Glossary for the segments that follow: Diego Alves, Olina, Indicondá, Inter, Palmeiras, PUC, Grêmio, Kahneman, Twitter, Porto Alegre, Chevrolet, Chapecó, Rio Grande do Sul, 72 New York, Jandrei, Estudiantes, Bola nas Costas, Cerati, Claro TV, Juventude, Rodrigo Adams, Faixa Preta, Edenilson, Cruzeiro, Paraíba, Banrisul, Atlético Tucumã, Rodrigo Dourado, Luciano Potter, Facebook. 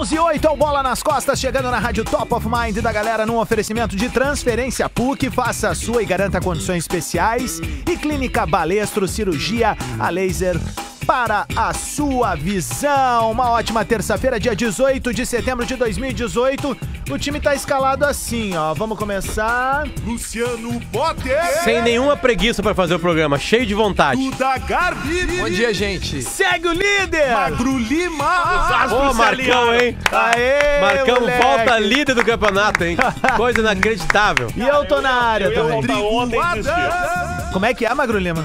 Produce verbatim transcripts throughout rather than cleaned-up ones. onze e oito, ao Bola nas Costas, chegando na Rádio Top of Mind da galera, num oferecimento de transferência P U C, faça a sua e garanta condições especiais, e Clínica Balestro, cirurgia a laser para a sua visão. Uma ótima terça-feira, dia dezoito de setembro de dois mil e dezoito, o time tá escalado assim, ó, vamos começar... Luciano Potter! Sem nenhuma preguiça pra fazer o programa, cheio de vontade. Duda Garbi! Bom dia, gente! Segue o líder! Magro Lima! Ô, Marcão, hein? Aê, Marcão, moleque. Volta líder do campeonato, hein? Coisa inacreditável. E eu tô na área eu também. Rodrigo Adams! Como é que é, Magro Lima?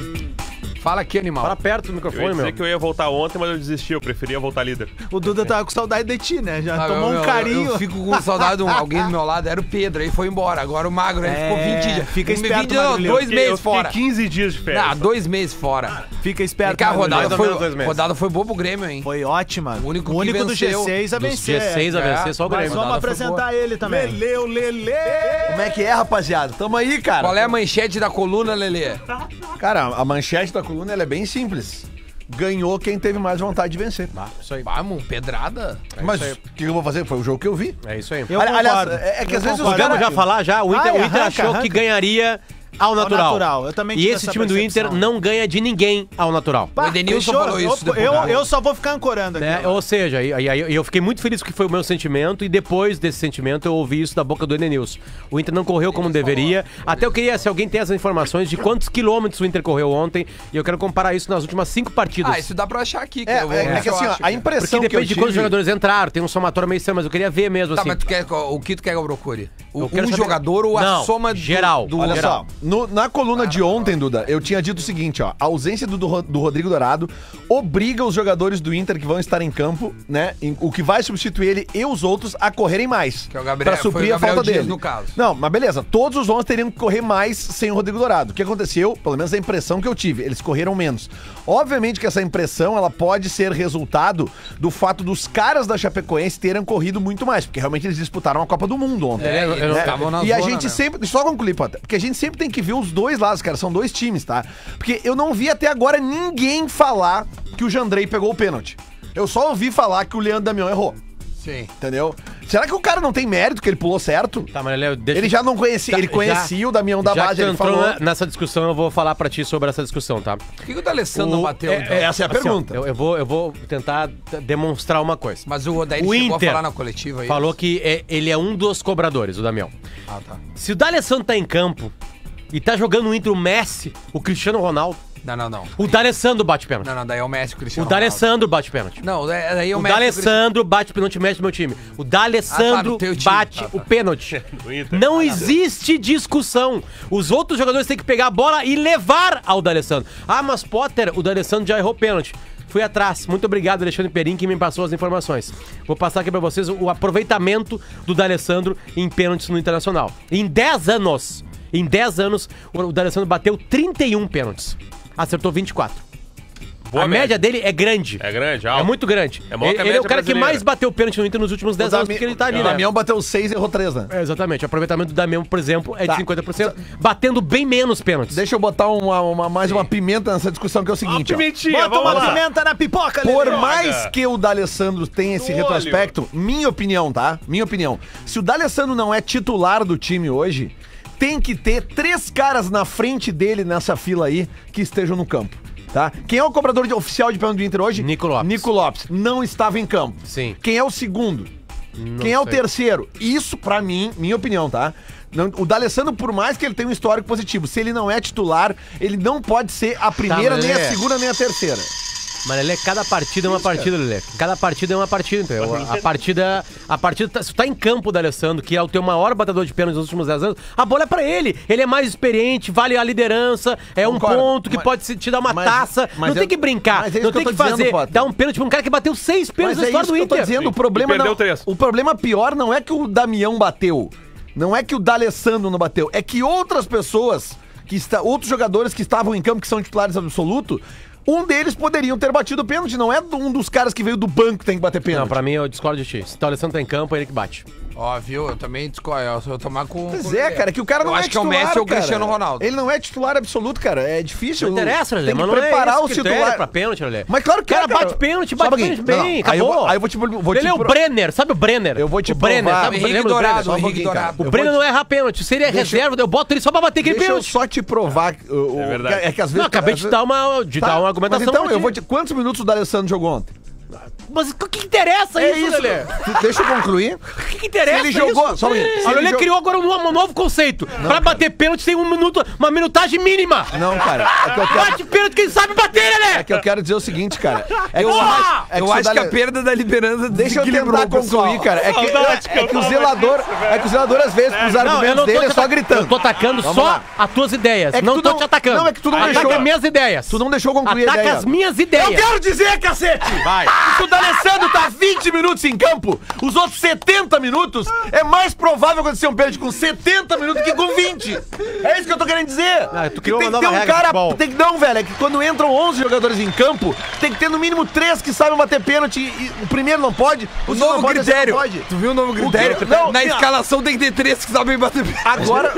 Fala aqui, animal. Fala perto do microfone, meu. Eu ia dizer que eu ia voltar ontem, mas eu desisti. Eu preferia voltar líder. O Duda tava com saudade de ti, né? Já ah, tomou meu, um carinho. Eu, eu fico com saudade de um, alguém do meu lado. Era o Pedro, aí foi embora. Agora o Magro, é, ele ficou vinte dias. Fica esperto, Magro. Dois meses eu fora. quinze dias de férias. Não, dois meses fora. Fica esperto, Magro. A rodada foi, rodada foi boa pro Grêmio, hein? Foi ótima. O único, o único do G seis a vencer. G seis a vencer, é, só o Grêmio. Mas vamos apresentar ele também. Leleu, Lelê. Como é que é, rapaziada? Tamo aí, cara. Qual é a manchete da coluna, Lelê? Cara, a manchete da coluna... ela é bem simples. Ganhou quem teve mais vontade de vencer. Ah, isso aí. Vamos, pedrada. É. Mas o que eu vou fazer? Foi o jogo que eu vi. É isso aí. Eu Aliás, é, é que eu às vezes os caras... já falar já, o Inter, Ai, o Inter arranca, achou arranca. que ganharia... ao natural. Ao natural. Eu também e esse time percepção. do Inter não ganha de ninguém ao natural. Bah, o Edenilson falou isso. Eu, eu só vou ficar ancorando aqui. Né? Ou seja, e, e, e eu fiquei muito feliz que foi o meu sentimento e depois desse sentimento eu ouvi isso da boca do Edenilson. O Inter não correu como deveria. Até eu queria, se alguém tem as informações de quantos quilômetros o Inter correu ontem, e eu quero comparar isso nas últimas cinco partidas. Ah, isso dá pra achar aqui. Cara. É, é, é, é que assim, acho, a impressão que eu tive... Porque depende de quantos jogadores entraram, tem um somatório meio estranho, mas eu queria ver mesmo tá, assim. Mas tu quer, o que tu quer que eu procure? O, eu um jogador ou a não, soma geral, do... Olha geral. Só. No, na coluna ah, de ontem, Duda, eu tinha dito o seguinte, ó. A ausência do, do, do Rodrigo Dourado obriga os jogadores do Inter que vão estar em campo, né? Em, o que vai substituir ele e os outros a correrem mais. Que é o Gabriel, pra suprir a falta Dias, dele. No caso. Não, mas beleza. Todos os onze teriam que correr mais sem o Rodrigo Dourado. O que aconteceu? Pelo menos a impressão que eu tive. Eles correram menos. Obviamente que essa impressão, ela pode ser resultado do fato dos caras da Chapecoense terem corrido muito mais. Porque realmente eles disputaram a Copa do Mundo ontem. É, né? Eles estavam na zona, e a gente sempre... Só concluir, Potter. Porque a gente sempre tem que... que ver os dois lados, cara, são dois times, tá? Porque eu não vi até agora ninguém falar que o Jandrei pegou o pênalti. Eu só ouvi falar que o Leandro Damião errou. Sim. Entendeu? Será que o cara não tem mérito que ele pulou certo? Tá, mas ele, deixa... ele já não conhecia, tá, ele conhecia já, o Damião da base, ele falou... Já entrou nessa discussão, eu vou falar pra ti sobre essa discussão, tá? Por que, que o D'Alessandro não bateu? É, então? Essa é a assim, pergunta. Ó, eu, eu, vou, eu vou tentar demonstrar uma coisa. Mas o Odair chegou Inter a falar na coletiva aí. Falou que é, ele é um dos cobradores, o Damião. Ah, tá. Se o D'Alessandro tá em campo... E tá jogando entre o Messi, o Cristiano Ronaldo. Não, não, não. O D'Alessandro bate pênalti. Não, não, daí é o Messi, o Cristiano Ronaldo. O D'Alessandro bate pênalti. Não, daí é o Messi. O D'Alessandro bate pênalti, mexe no meu time. O D'Alessandro bate o pênalti. Não existe discussão. Os outros jogadores têm que pegar a bola e levar ao D'Alessandro. Ah, mas Potter, o D'Alessandro já errou pênalti. Fui atrás. Muito obrigado, Alexandre Perim, que me passou as informações. Vou passar aqui pra vocês o aproveitamento do D'Alessandro em pênaltis no Internacional. Em dez anos... Em dez anos, o D'Alessandro bateu trinta e um pênaltis. Acertou vinte e quatro. Boa a média. média dele é grande. É grande, alto. É muito grande. É ele, ele é o cara brasileira. que mais bateu pênalti no Inter nos últimos dez anos, porque ele tá ali, né? O Damião bateu seis e errou três, né? É, exatamente. O aproveitamento do Damião, por exemplo, é tá. de cinquenta por cento, batendo bem menos pênaltis. Deixa eu botar uma, uma, mais Sim. uma pimenta nessa discussão, que é o seguinte, ó. Pimentinha, Bota uma lá. pimenta na pipoca, Por Lelê. mais que o D'Alessandro tenha esse do retrospecto, óleo. minha opinião, tá? Minha opinião. Se o D'Alessandro não é titular do time hoje... Tem que ter três caras na frente dele nessa fila aí que estejam no campo, tá? Quem é o cobrador de, oficial de pênalti do Inter hoje? Nico Lopes. Nico Lopes. Não estava em campo. Sim. Quem é o segundo? Não Quem sei. é o terceiro? Isso, pra mim, minha opinião, tá? Não, o D'Alessandro, por mais que ele tenha um histórico positivo, se ele não é titular, ele não pode ser a primeira, tá, nem é. a segunda, nem a terceira. Mas, Lelê, cada partida é uma partida, Lelê. Cada partida é uma partida, então. A partida... A partida... Se tu tá em campo, D'Alessandro, que é o teu maior batedor de pênaltis nos últimos dez anos, a bola é pra ele. Ele é mais experiente, vale a liderança, é um Concordo, ponto que mas, pode te dar uma mas, taça. Mas não eu, tem que brincar, é não tem que, que fazer. Dizendo, dar um pênalti pra um cara que bateu seis pênaltis na história do Inter. Mas é isso que eu tô dizendo. O problema, não, o problema pior não é que o Damião bateu. Não é que o D'Alessandro não bateu. É que outras pessoas, que está, outros jogadores que estavam em campo, que são titulares absoluto... Um deles poderiam ter batido o pênalti, não é um dos caras que veio do banco que tem que bater pênalti. Não, pra mim eu discordo de ti. Se o D'Alessandro tá em campo, é ele que bate. Ó, viu? Eu também discordo. Se eu tomar com... Pois é, cara, que o cara eu não é titular, acho que é o Messi ou o Cristiano Ronaldo. Ele não é titular absoluto, cara. É difícil. Não interessa, Lelê. Tem que preparar o titular pra pênalti, Lelê. Mas claro que é, cara. Cara, bate pênalti, bate pênalti bem, acabou. Aí eu vou te... Lelê, o Brenner, sabe o Brenner? Eu vou te provar. O Brenner não erra pênalti. Se ele é reserva, eu boto ele só pra bater aquele pênalti. Deixa eu só te provar. É verdade. É que às vezes... Não, acabei de dar uma argumentação. Então, eu vou te... Quantos minutos o D'Alessandro jogou ontem? Mas o que interessa é isso, Lelê? Deixa eu concluir. O que, que interessa ele jogou, isso? Só ele jogou. O Lelê criou jog... agora um, um novo conceito. Não, pra bater pênalti tem um minuto, uma minutagem mínima. Não, cara. É que eu quero... Bate pênalti, quem sabe bater, Lelê? É que eu quero dizer o seguinte, cara. É que eu, acho, é que eu acho que a perda da liderança... Deixa eu tentar concluir, cara. É que, é, é que o zelador, é que o zelador às vezes, os argumentos dele é só gritando. Eu tô atacando só as tuas ideias. É não tô não, te atacando. Não, é que tu não Ataca deixou. Ataca minhas ideias. Tu não deixou concluir a ideia. Ataca as minhas ideias. Eu quero dizer, cacete! Vai. Se o D'Alessandro tá vinte minutos em campo, os outros setenta minutos, é mais provável acontecer um pênalti com setenta minutos que com vinte. É isso que eu tô querendo dizer. Ah, tu que tem que ter um cara... Tem que, não, velho, é que quando entram onze jogadores em campo, tem que ter no mínimo três que saibam bater pênalti. E o primeiro não pode, o novo não pode, critério. Não pode. Tu viu o novo critério? O que, não, na tem escalação a... tem que ter três que sabem bater pênalti. Agora...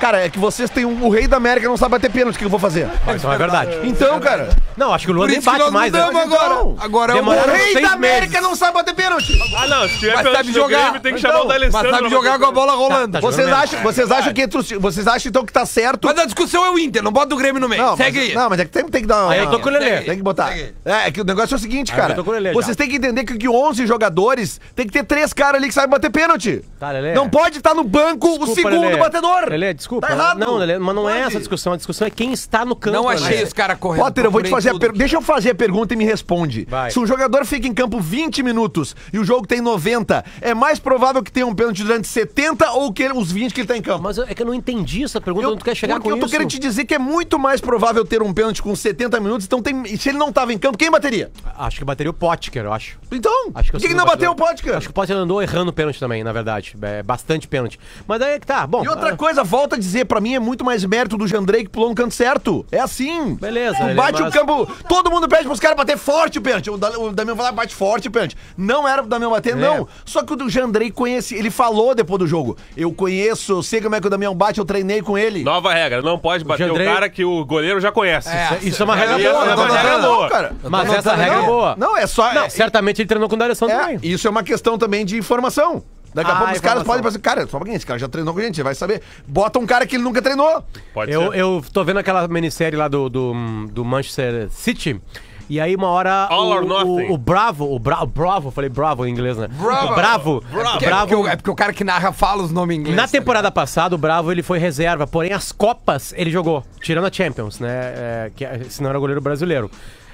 Cara, é que vocês têm um, o rei da América não sabe bater pênalti, o que eu vou fazer? Ah, então é verdade. Então, cara... Não, acho que o Luan nem bate mais, né? Agora, então, agora é o rei da América meses. Não sabe bater pênalti. Ah, não, se tiver pênalti no Grêmio, tem que então, chamar o D'Alessandro. Mas sabe jogar com a bola rolando. Tá, tá vocês, acham, vocês, acham que, vocês acham então que tá certo... Mas a discussão é o Inter, não bota o Grêmio no meio. Não, segue mas, aí. Não, mas é que tem, tem que dar uma... Aí eu tô com o Lelê. Tem que botar. É, é que o negócio é o seguinte, cara. Vocês têm que entender que onze jogadores tem que ter três caras ali que sabem bater pênalti. Tá, Lelê. Não pode estar no banco o segundo batedor. Lelê, desculpa. Tá errado. Não, Lelê, mas não pode. É essa a discussão. A discussão é quem está no campo. Não achei né? os caras correndo. Potter, eu vou te fazer a per... Deixa eu fazer a pergunta e me responde. Vai. Se um jogador fica em campo vinte minutos e o jogo tem noventa, é mais provável que tenha um pênalti durante setenta ou que os vinte que ele está em campo? Mas eu, é que eu não entendi essa pergunta. Eu, onde tu quer chegar com isso? Eu tô isso? querendo te dizer que é muito mais provável ter um pênalti com setenta minutos. Então, tem... se ele não estava em campo, quem bateria? Acho que bateria o Potker, eu acho. Então? Acho que por que, que não bateu o Potker? Acho que o Potker andou errando pênalti também, na verdade. É bastante pênalti. Mas daí é que tá. Bom. E outra ah... coisa. Volta a dizer, pra mim é muito mais mérito do Jandrei que pulou no canto certo. É assim. Beleza. Tu bate o campo. Todo mundo pede pros caras bater forte o pênalti. O Damião vai lá, bate forte o pênalti. Não era pro Damião bater, é. não. Só que o Jandrei conhece. Ele falou depois do jogo. Eu conheço, eu sei como é que o Damião bate, eu treinei com ele. Nova regra, não pode bater o, Jandrei... o cara que o goleiro já conhece. É, isso, isso é uma regra é, boa. É uma regra boa. Cara. Mas essa regra é boa. Não, é só. Não, é, certamente ele treinou com o D'Alessandro é, também. Isso é uma questão também de informação. Daqui a ah, pouco os caras podem pensar, cara, só pra quem? Esse cara já treinou com a gente, você vai saber. Bota um cara que ele nunca treinou. Pode eu, ser. Eu tô vendo aquela minissérie lá do, do, do Manchester City. E aí uma hora o, o, o Bravo, o, Bra, o Bravo, eu falei Bravo em inglês, né? Bravo! O Bravo, Bravo. É, porque, Bravo é, porque o, é porque o cara que narra fala os nomes em inglês. Na temporada passada o Bravo ele foi reserva, porém as Copas ele jogou, tirando a Champions, né? É, que, senão era goleiro brasileiro.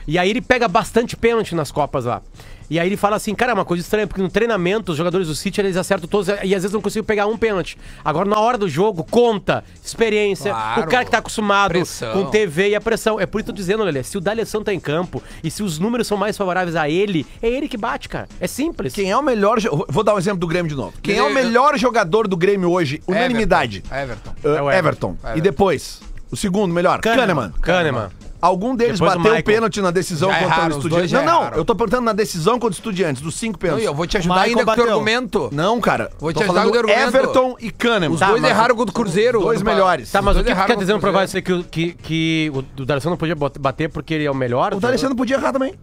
E aí ele pega bastante pênalti nas Copas lá. E aí ele fala assim, cara, é uma coisa estranha, porque no treinamento os jogadores do City, eles acertam todos, e às vezes não conseguem pegar um pênalti. Agora, na hora do jogo, conta, experiência, claro, o cara que tá acostumado pressão. Com T V e a pressão. É por isso que eu tô dizendo, Lelê, se o D'Alessandro tá em campo, e se os números são mais favoráveis a ele, é ele que bate, cara. É simples. Quem é o melhor... Vou dar um exemplo do Grêmio de novo. Quem é o melhor jogador do Grêmio hoje? Unanimidade. Everton. Everton. Uh, Everton. Everton. Everton. E depois, o segundo melhor? Kahneman. Kahneman. Algum deles depois bateu o pênalti na decisão já contra o Estudiantes. Não, não, eu tô perguntando na decisão contra o Estudiantes, dos cinco pênaltis. Eu vou te ajudar ainda com o teu argumento. Não, cara. Vou te ajudar com o teu argumento. Everton e Kahneman. Os tá, dois erraram o gol do Cruzeiro. Os dois melhores. Tá, mas o que tu tá dizendo pra você que, que, que o D'Alessandro não podia bater porque ele é o melhor? O D'Alessandro podia errar também.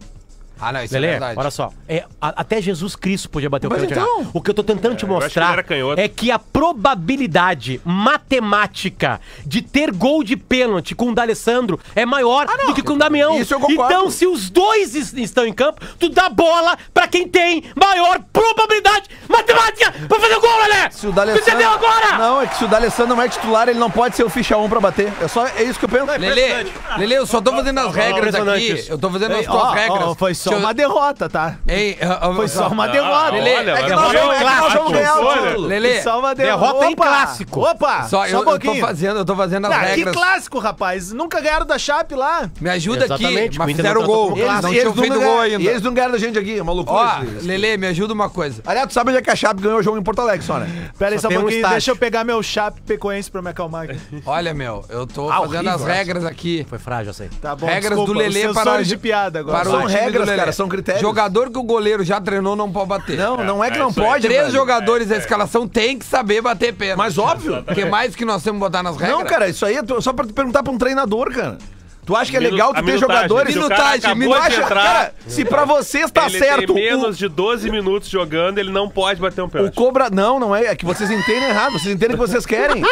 Ah, não, isso Lelê, é verdade. Olha só, é, a, até Jesus Cristo podia bater mas o pênalti. Então... O que eu tô tentando é, te mostrar que é que a probabilidade matemática de ter gol de pênalti com o D'Alessandro é maior ah, do que com o Damião. Isso eu concordo. Então, se os dois estão em campo, tu dá bola pra quem tem maior probabilidade matemática pra fazer o gol, Lelê! Se o D'Alessandro... Você deu agora! Não, é que se o D'Alessandro não é titular, ele não pode ser o ficha um pra bater. É, só, é isso que eu penso. É Lelê, Lelê, eu só tô fazendo as regras aqui. Isso. Eu tô fazendo as tuas regras. Oh, foi só eu... uma derrota, tá? Ei, uh, uh, foi só uma derrota. Lelê, é que nós vamos ganhar o jogo. Lelê, só uma derrota. Derrota em clássico. Opa, só, só eu, um eu tô fazendo, eu tô fazendo as ah, regras. Que clássico, rapaz. Nunca ganharam da Chape lá. Me ajuda exatamente, aqui, mas fizeram o gol. Eles, não tinham feito o gol ainda. E eles não ganharam da gente aqui, maluco. Ó, Lelê, me ajuda uma coisa. Aliás, tu sabe onde é que a Chape ganhou o jogo em Porto Alegre? Alegre só, né? Pera aí só, só um pouquinho, um deixa eu pegar meu Chapecoense pra me acalmar aqui. Olha, meu, eu tô ah, fazendo horrível, as regras aqui. Foi frágil, eu sei. Tá bom, regras desculpa, do Lelê para de piada agora. Para são regras, cara, são critérios. Jogador que o goleiro já treinou não pode bater. Não, é, não é que é, não pode. Três jogadores da escalação tem que saber bater pênalti. Mas óbvio. Porque mais que nós temos que botar nas regras. Não, cara, isso aí é só pra perguntar pra um treinador, cara. Tu acha que é legal tu ter jogadores... Minutagem, minutagem, cara, se pra vocês tá ele certo... Ele tem menos o... de doze minutos jogando, ele não pode bater um pênalti. O cobra... Não, não é, é que vocês entendem errado, vocês entendem o que vocês querem.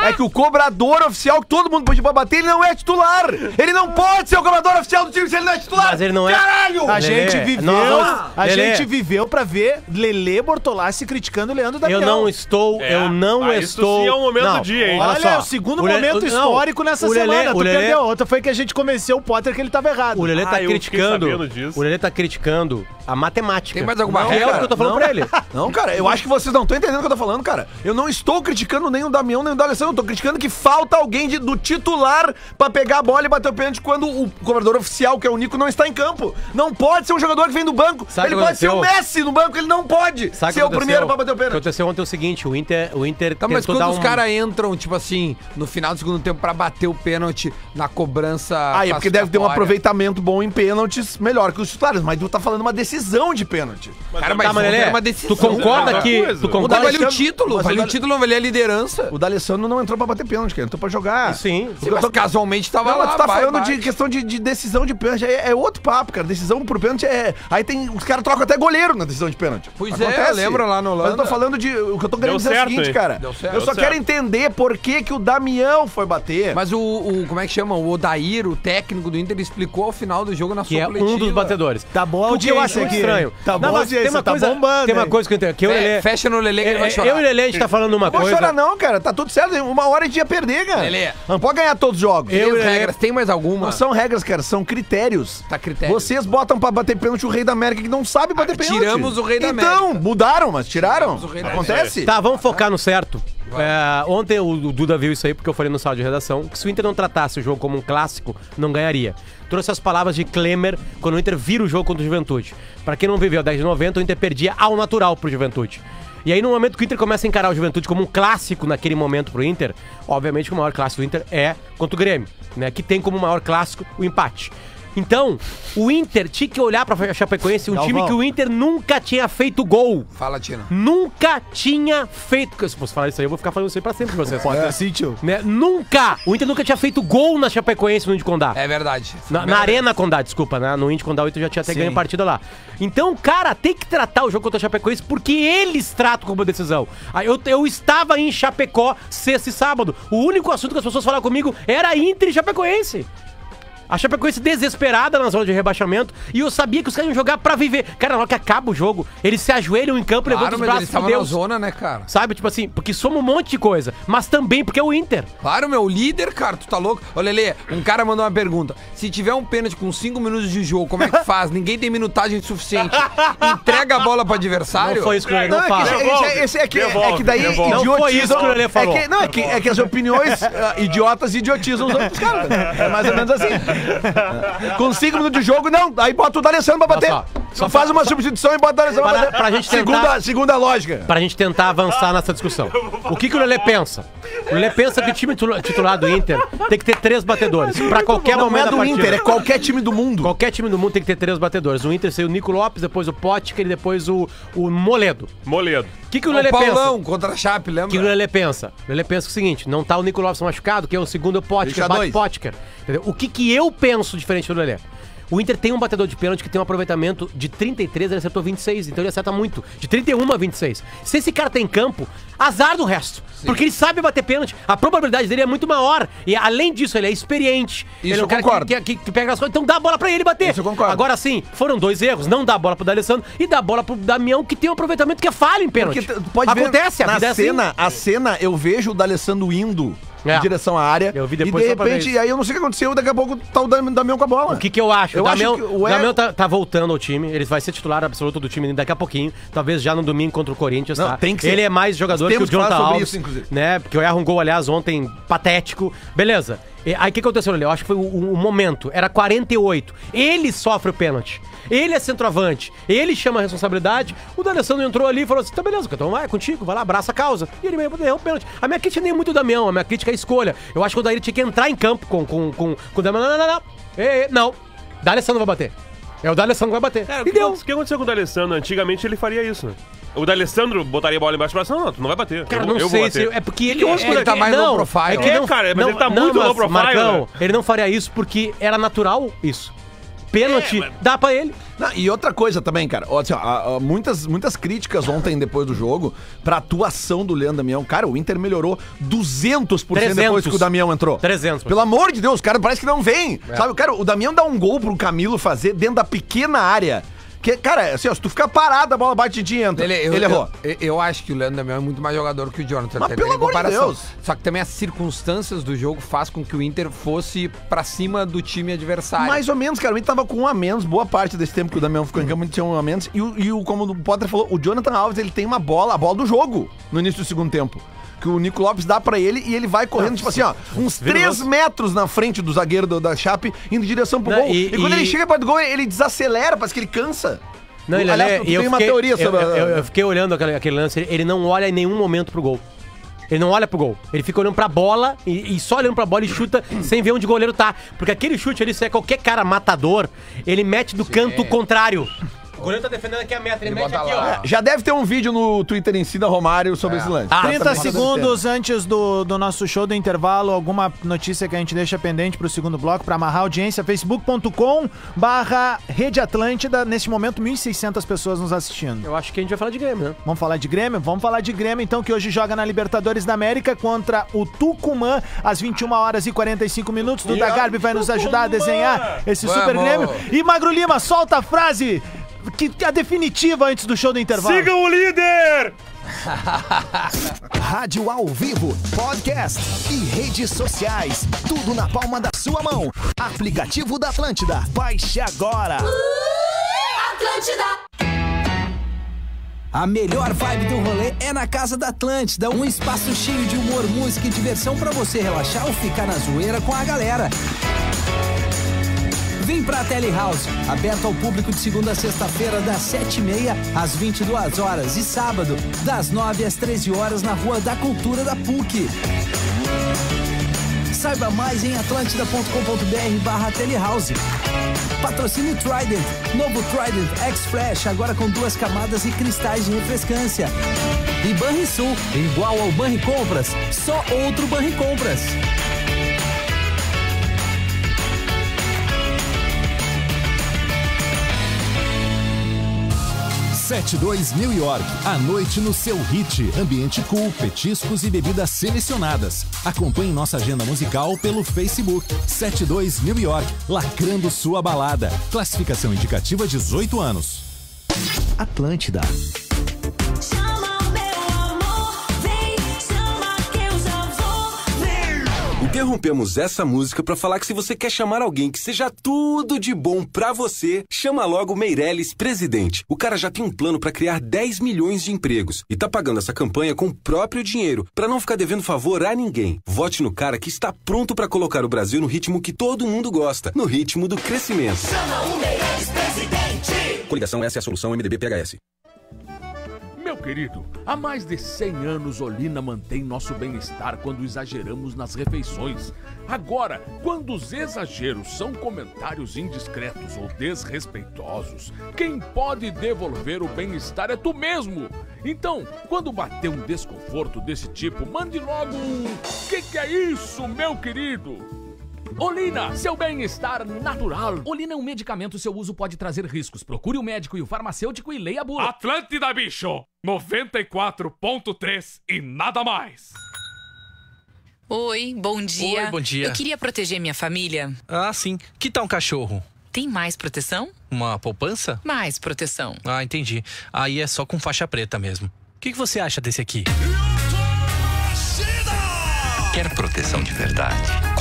É que o cobrador oficial, que todo mundo pode bater, ele não é titular. Ele não pode ser o cobrador oficial do time se ele não é titular. Mas ele não é... Caralho! A Lelê, gente viveu... Nós, a Lelê. gente viveu pra ver Lelê Bortolassi criticando o Leandro Damião. Eu não estou, é, eu não ah, estou... Isso sim é o momento não, do dia, hein? Olha, é o segundo o momento Lelê, histórico não, nessa Lelê, semana. Tu perdeu outra, foi que a gente... A gente convenceu o Potter que ele tava errado. O Lelê tá ah, criticando. O Lelê tá criticando a matemática. Tem mais alguma regra? É o que eu tô falando não, pra ele. Não, cara, eu acho que vocês não estão entendendo o que eu tô falando, cara. Eu não estou criticando nem o Damião, nem o D'Alessandro. Eu tô criticando que falta alguém de, do titular pra pegar a bola e bater o pênalti quando o cobrador oficial, que é o Nico, não está em campo. Não pode ser um jogador que vem do banco. Sabe ele pode ser o Messi no banco, ele não pode Sabe ser o primeiro pra bater o pênalti. O que aconteceu ontem é o seguinte: o Inter. O Inter tá, mas quando um... os caras entram, tipo assim, no final do segundo tempo pra bater o pênalti na cobrança. Ah, é porque deve ter um aproveitamento bom em pênaltis, melhor que os titulares, mas tu tá falando uma decisão de pênalti. Mas cara, mas tá, Lelê, uma decisão. Tu concorda que... Tu concorda o vale o título, vale o título, vale a liderança. O D'Alessandro não entrou pra bater pênalti, cara, entrou pra jogar. Sim, sim, mas tô... casualmente tava não, lá. Mas tu tá vai, falando vai. de questão de, de decisão de pênalti, é, é outro papo, cara, decisão por pênalti é... Aí tem... Os caras trocam até goleiro na decisão de pênalti. Pois Acontece. é, lembra lá no Holanda. Mas eu tô falando de... O que eu tô querendo Deu dizer certo, é o seguinte, hein? cara. Deu certo. Eu só Deu quero certo. entender por que que o Damião foi bater. Mas o... Como é que chama? O Odair, o técnico do Inter, explicou ao final do jogo na sua coletiva. É um dos batedores. Tá bom, o que eu acho aqui. Estranho. Tá bom, não, tem uma coisa, tá bombando. Tem uma coisa que eu entendo. Que eu é, Lelê, fecha no Lelê que ele vai chorar. Eu e o Lelê, a gente tá falando uma não coisa. Não chora não, cara. Tá tudo certo. Uma hora a gente ia perder, cara. Lelê. Não pode ganhar todos os jogos. Eu, tem regras. Tem mais alguma? Não são regras, cara. São critérios. Tá critério. Vocês botam pra bater pênalti o Rei da América que não sabe bater ah, pênalti. Tiramos o Rei da América. Então, mudaram, mas tiraram. Acontece? Tá, vamos focar no certo. É, ontem o Duda viu isso aí, porque eu falei no sala de redação, que se o Inter não tratasse o jogo como um clássico, não ganharia. Trouxe as palavras de Klemer quando o Inter vira o jogo contra o Juventude. Pra quem não viveu dez de noventa, o Inter perdia ao natural pro Juventude. E aí no momento que o Inter começa a encarar o Juventude como um clássico naquele momento pro Inter, obviamente que o maior clássico do Inter é contra o Grêmio, né? Que tem como maior clássico o empate. Então, o Inter tinha que olhar pra Chapecoense, um Galvão. time que o Inter nunca tinha feito gol. Fala, Tina. Nunca tinha feito... Se você falar isso aí, eu vou ficar falando isso aí pra sempre pra vocês. Pode ter sítio. Né? Nunca! O Inter nunca tinha feito gol na Chapecoense no Indicondá. É verdade. Na, é verdade. na Arena Condá, desculpa, né? No Indicondá o Inter já tinha até Sim. ganho partida lá. Então, cara, tem que tratar o jogo contra a Chapecoense porque eles tratam como decisão. Eu, eu estava em Chapecó sexta e sábado. O único assunto que as pessoas falavam comigo era Inter e Chapecoense. A Chapecoense desesperada na zona de rebaixamento e eu sabia que os caras iam jogar pra viver. Cara, na hora que acaba o jogo, eles se ajoelham em campo, levantam claro, os braços pra Deus. Claro, mas eles estavam na zona, né, cara? Sabe, tipo assim, porque soma um monte de coisa, mas também porque é o Inter. Claro, meu, líder, cara, tu tá louco? Ô, Lelê, um cara mandou uma pergunta. Se tiver um pênalti com cinco minutos de jogo, como é que faz? Ninguém tem minutagem suficiente. Entrega a bola pro adversário? Não foi isso que o Lelê não faz. É que daí idiotismo. Não foi isso que o Lelê falou. É que, não, é que, é que as opiniões uh, idiotas idiotizam os outros caras. É mais ou menos assim. Com cinco minutos de jogo, não. Aí bota o D'Alessandro pra bater. Só, só faz pra, uma só, substituição e bota o D'Alessandro pra, pra bater. Pra gente tentar, segunda, segunda lógica. Pra gente tentar avançar nessa discussão. O que, que o Lelê pensa? O Lelê pensa que o time titular do Inter tem que ter três batedores. Pra qualquer não momento é do da Inter, é qualquer time do mundo. Qualquer time do mundo tem que ter três batedores. O Inter saiu o Nico Lopes, depois o Pottker e depois o, o Moledo. Moledo. O que, que o Lelê pensa? O Paulão contra a Chape, lembra? O que o Lelê pensa? O Lelê pensa o seguinte, não tá o Nico Lopes machucado, que é o segundo Pottker, bate Pottker. O que que eu penso diferente do Lelê? O Inter tem um batedor de pênalti que tem um aproveitamento de trinta e três, ele acertou vinte e seis, então ele acerta muito. De trinta e um a vinte e seis. Se esse cara tá em campo, azar do resto. Sim. Porque ele sabe bater pênalti, a probabilidade dele é muito maior. E além disso, ele é experiente. Isso ele é um eu cara concordo. Que, que, que pega as coisas, então dá a bola pra ele bater. Isso eu concordo. Agora sim, foram dois erros, não dá a bola pro D'Alessandro e dá a bola pro Damião, que tem um aproveitamento que é falha em pênalti. Pode Acontece, ver, a vida na cena, é assim. A cena, eu vejo o D'Alessandro indo... É. Em direção à área. Eu vi depois e de repente, e aí eu não sei o que aconteceu, daqui a pouco tá o Damião com a bola. O que que eu acho? Eu o Damião, acho que o Damião tá, tá voltando ao time, ele vai ser titular absoluto do time daqui a pouquinho, talvez já no domingo contra o Corinthians, não, tá? Tem que ser. Ele é mais jogador que o Jonathan Alves, isso, né? Porque erra um gol, aliás, ontem, patético. Beleza. E aí o que aconteceu ali? Eu acho que foi o, o momento, era quarenta e oito. Ele sofre o pênalti. Ele é centroavante, ele chama a responsabilidade. O D'Alessandro entrou ali e falou assim: tá beleza, então vai, é contigo, vai lá, abraça a causa. E ele meio que deu um pênalti. A minha crítica nem é muito o Damião, a minha crítica é a escolha. Eu acho que o Daíri tinha que entrar em campo com, com, com, com o Damião. Não, não, não. Ei, não. D'Alessandro vai bater. É o D'Alessandro que vai bater. Cara, e deu. O que aconteceu com o D'Alessandro? Antigamente ele faria isso, né? O D'Alessandro botaria a bola embaixo e falasse: não, não, tu não vai bater. Cara, eu vou, não eu sei, vou bater. Se, é porque ele, é, ele tá mais não, low profile. É, que não, é, cara, mas não, ele tá não, muito low profile. Marcão, né? Ele não faria isso porque era natural isso. Pênalti, é, mas... dá pra ele. Não, e outra coisa também, cara, ó, assim, ó, ó, muitas, muitas críticas ontem depois do jogo pra atuação do Leandro Damião. Cara, o Inter melhorou duzentos por cento trezentos depois que o Damião entrou. trezentos por cento. Pelo amor de Deus, cara, parece que não vem. É. Sabe, cara, o Damião dá um gol pro Camilo fazer dentro da pequena área. Que, cara, assim, ó, se tu ficar parado, a bola bate e entra. Ele, eu, ele errou. Eu, eu, eu acho que o Leandro Damião é muito mais jogador que o Jonathan. Mas pelo amor de Deus. Só que também as circunstâncias do jogo faz com que o Inter fosse pra cima do time adversário. Mais ou menos, cara. O Inter tava com um a menos, boa parte desse tempo que o Damião ficou em campo, tinha um a menos. E, o, e o, como o Potter falou, o Jonathan Alves, ele tem uma bola, a bola do jogo, no início do segundo tempo. Que o Nico Lopes dá pra ele e ele vai correndo, tipo assim, ó, uns três metros na frente do zagueiro do, da Chape, indo em direção pro não, gol. E, e quando e... ele chega perto do gol, ele desacelera, parece que ele cansa. Não, ele olha, eu tem fiquei, uma teoria sobre... Eu, eu, eu fiquei olhando aquele, aquele lance, ele, ele não olha em nenhum momento pro gol. Ele não olha pro gol. Ele fica olhando pra bola e, e só olhando pra bola e chuta sem ver onde o goleiro tá. Porque aquele chute ali, se é qualquer cara matador, ele mete do Sim. canto contrário. O goleiro tá defendendo aqui a meta, ele, ele mete aqui, ó. Já deve ter um vídeo no Twitter Ensina Romário sobre é. esse lance. Ah, trinta segundos antes do, do nosso show do intervalo, alguma notícia que a gente deixa pendente pro segundo bloco, pra amarrar a audiência, facebook ponto com barra Rede Atlântida, neste momento mil e seiscentas pessoas nos assistindo. Eu acho que a gente vai falar de Grêmio, né? Vamos falar de Grêmio? Vamos falar de Grêmio, então, que hoje joga na Libertadores da América contra o Tucumã, às vinte e uma horas e quarenta e cinco minutos. Duda Garbi vai nos ajudar a desenhar esse Vamos. super Grêmio. E Magro Lima, solta a frase... Que, que a definitiva antes do show do intervalo. Sigam o líder! Rádio ao vivo, podcast e redes sociais. Tudo na palma da sua mão. Aplicativo da Atlântida. Baixe agora. Uh, Atlântida. A melhor vibe do rolê é na Casa da Atlântida, um espaço cheio de humor, música e diversão pra você relaxar ou ficar na zoeira com a galera. Vem pra Telehouse, aberto ao público de segunda a sexta-feira, das sete e meia às vinte e duas horas e sábado, das nove às treze horas, na Rua da Cultura da PUC. Saiba mais em atlântida ponto com ponto br barra Telehouse. Patrocínio Trident, novo Trident X-Fresh, agora com duas camadas e cristais de refrescância. E Banrisul, igual ao Banri Compras, só outro Banri Compras. setenta e dois New York, à noite no seu hit, ambiente cool, petiscos e bebidas selecionadas. Acompanhe nossa agenda musical pelo Facebook, setenta e dois New York, lacrando sua balada. Classificação indicativa dezoito anos. Atlântida. Interrompemos essa música pra falar que se você quer chamar alguém que seja tudo de bom pra você, chama logo Meirelles Presidente. O cara já tem um plano pra criar dez milhões de empregos e tá pagando essa campanha com o próprio dinheiro, pra não ficar devendo favor a ninguém. Vote no cara que está pronto pra colocar o Brasil no ritmo que todo mundo gosta, no ritmo do crescimento. Chama o Meirelles Presidente! Coligação Essa é a Solução, M D B P H S. Meu querido, há mais de cem anos Olina mantém nosso bem-estar quando exageramos nas refeições. Agora, quando os exageros são comentários indiscretos ou desrespeitosos, quem pode devolver o bem-estar é tu mesmo. Então, quando bater um desconforto desse tipo, mande logo um... Que que é isso, meu querido? Olina, seu bem-estar natural. Olina é um medicamento, seu uso pode trazer riscos. Procure o médico e o farmacêutico e leia a bula. Atlântida, bicho! noventa e quatro ponto três e nada mais. Oi, bom dia. Oi, bom dia. Eu queria proteger minha família. Ah, sim. Que tal um cachorro? Tem mais proteção? Uma poupança? Mais proteção. Ah, entendi. Aí é só com faixa preta mesmo. O que, que você acha desse aqui? Quer proteção de verdade?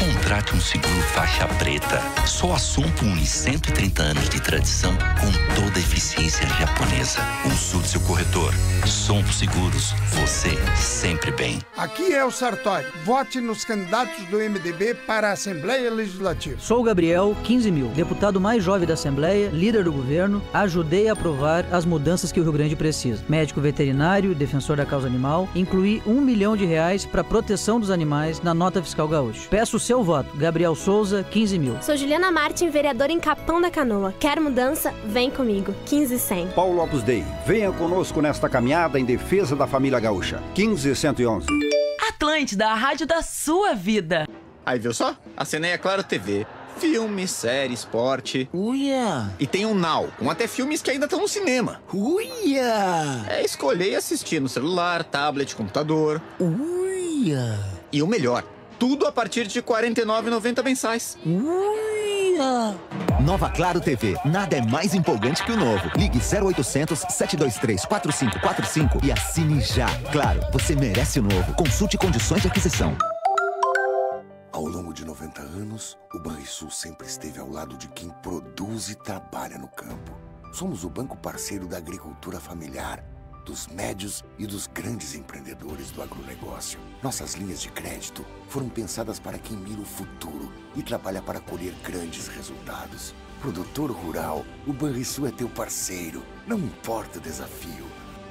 Contrate um seguro faixa preta. Só assunto une cento e trinta anos de tradição com toda a eficiência japonesa. Consulte seu corretor. Somos Seguros. Você sempre bem. Aqui é o Sartori. Vote nos candidatos do M D B para a Assembleia Legislativa. Sou o Gabriel, quinze mil, deputado mais jovem da Assembleia, líder do governo. Ajudei a aprovar as mudanças que o Rio Grande precisa. Médico veterinário, defensor da causa animal. Incluí um milhão de reais para proteção dos animais na nota fiscal gaúcha. Peço o seu voto. Gabriel Souza, quinze mil. Sou Juliana Martin, vereadora em Capão da Canoa. Quer mudança? Vem comigo. quinze cem. Paulo Lopes Dei, venha conosco nesta caminhada em defesa da família gaúcha. quinze cento e onze. Atlântida, a rádio da sua vida. Aí, viu só? Assinei a Claro T V. Filme, série, esporte. Uia! E tem um Now, com até filmes que ainda estão no cinema. Uia! É escolher e assistir no celular, tablet, computador. Uia! E o melhor, tudo a partir de quarenta e nove reais e noventa centavos mensais. Uia! Nova Claro T V. Nada é mais empolgante que o novo. Ligue zero oitocentos, sete dois três, quatro cinco quatro cinco e assine já. Claro, você merece o novo. Consulte condições de aquisição. Ao longo de noventa anos, o Banrisul sempre esteve ao lado de quem produz e trabalha no campo. Somos o banco parceiro da agricultura familiar, dos médios e dos grandes empreendedores do agronegócio. Nossas linhas de crédito foram pensadas para quem mira o futuro e trabalha para colher grandes resultados. Produtor rural, o Banrisul é teu parceiro, não importa o desafio.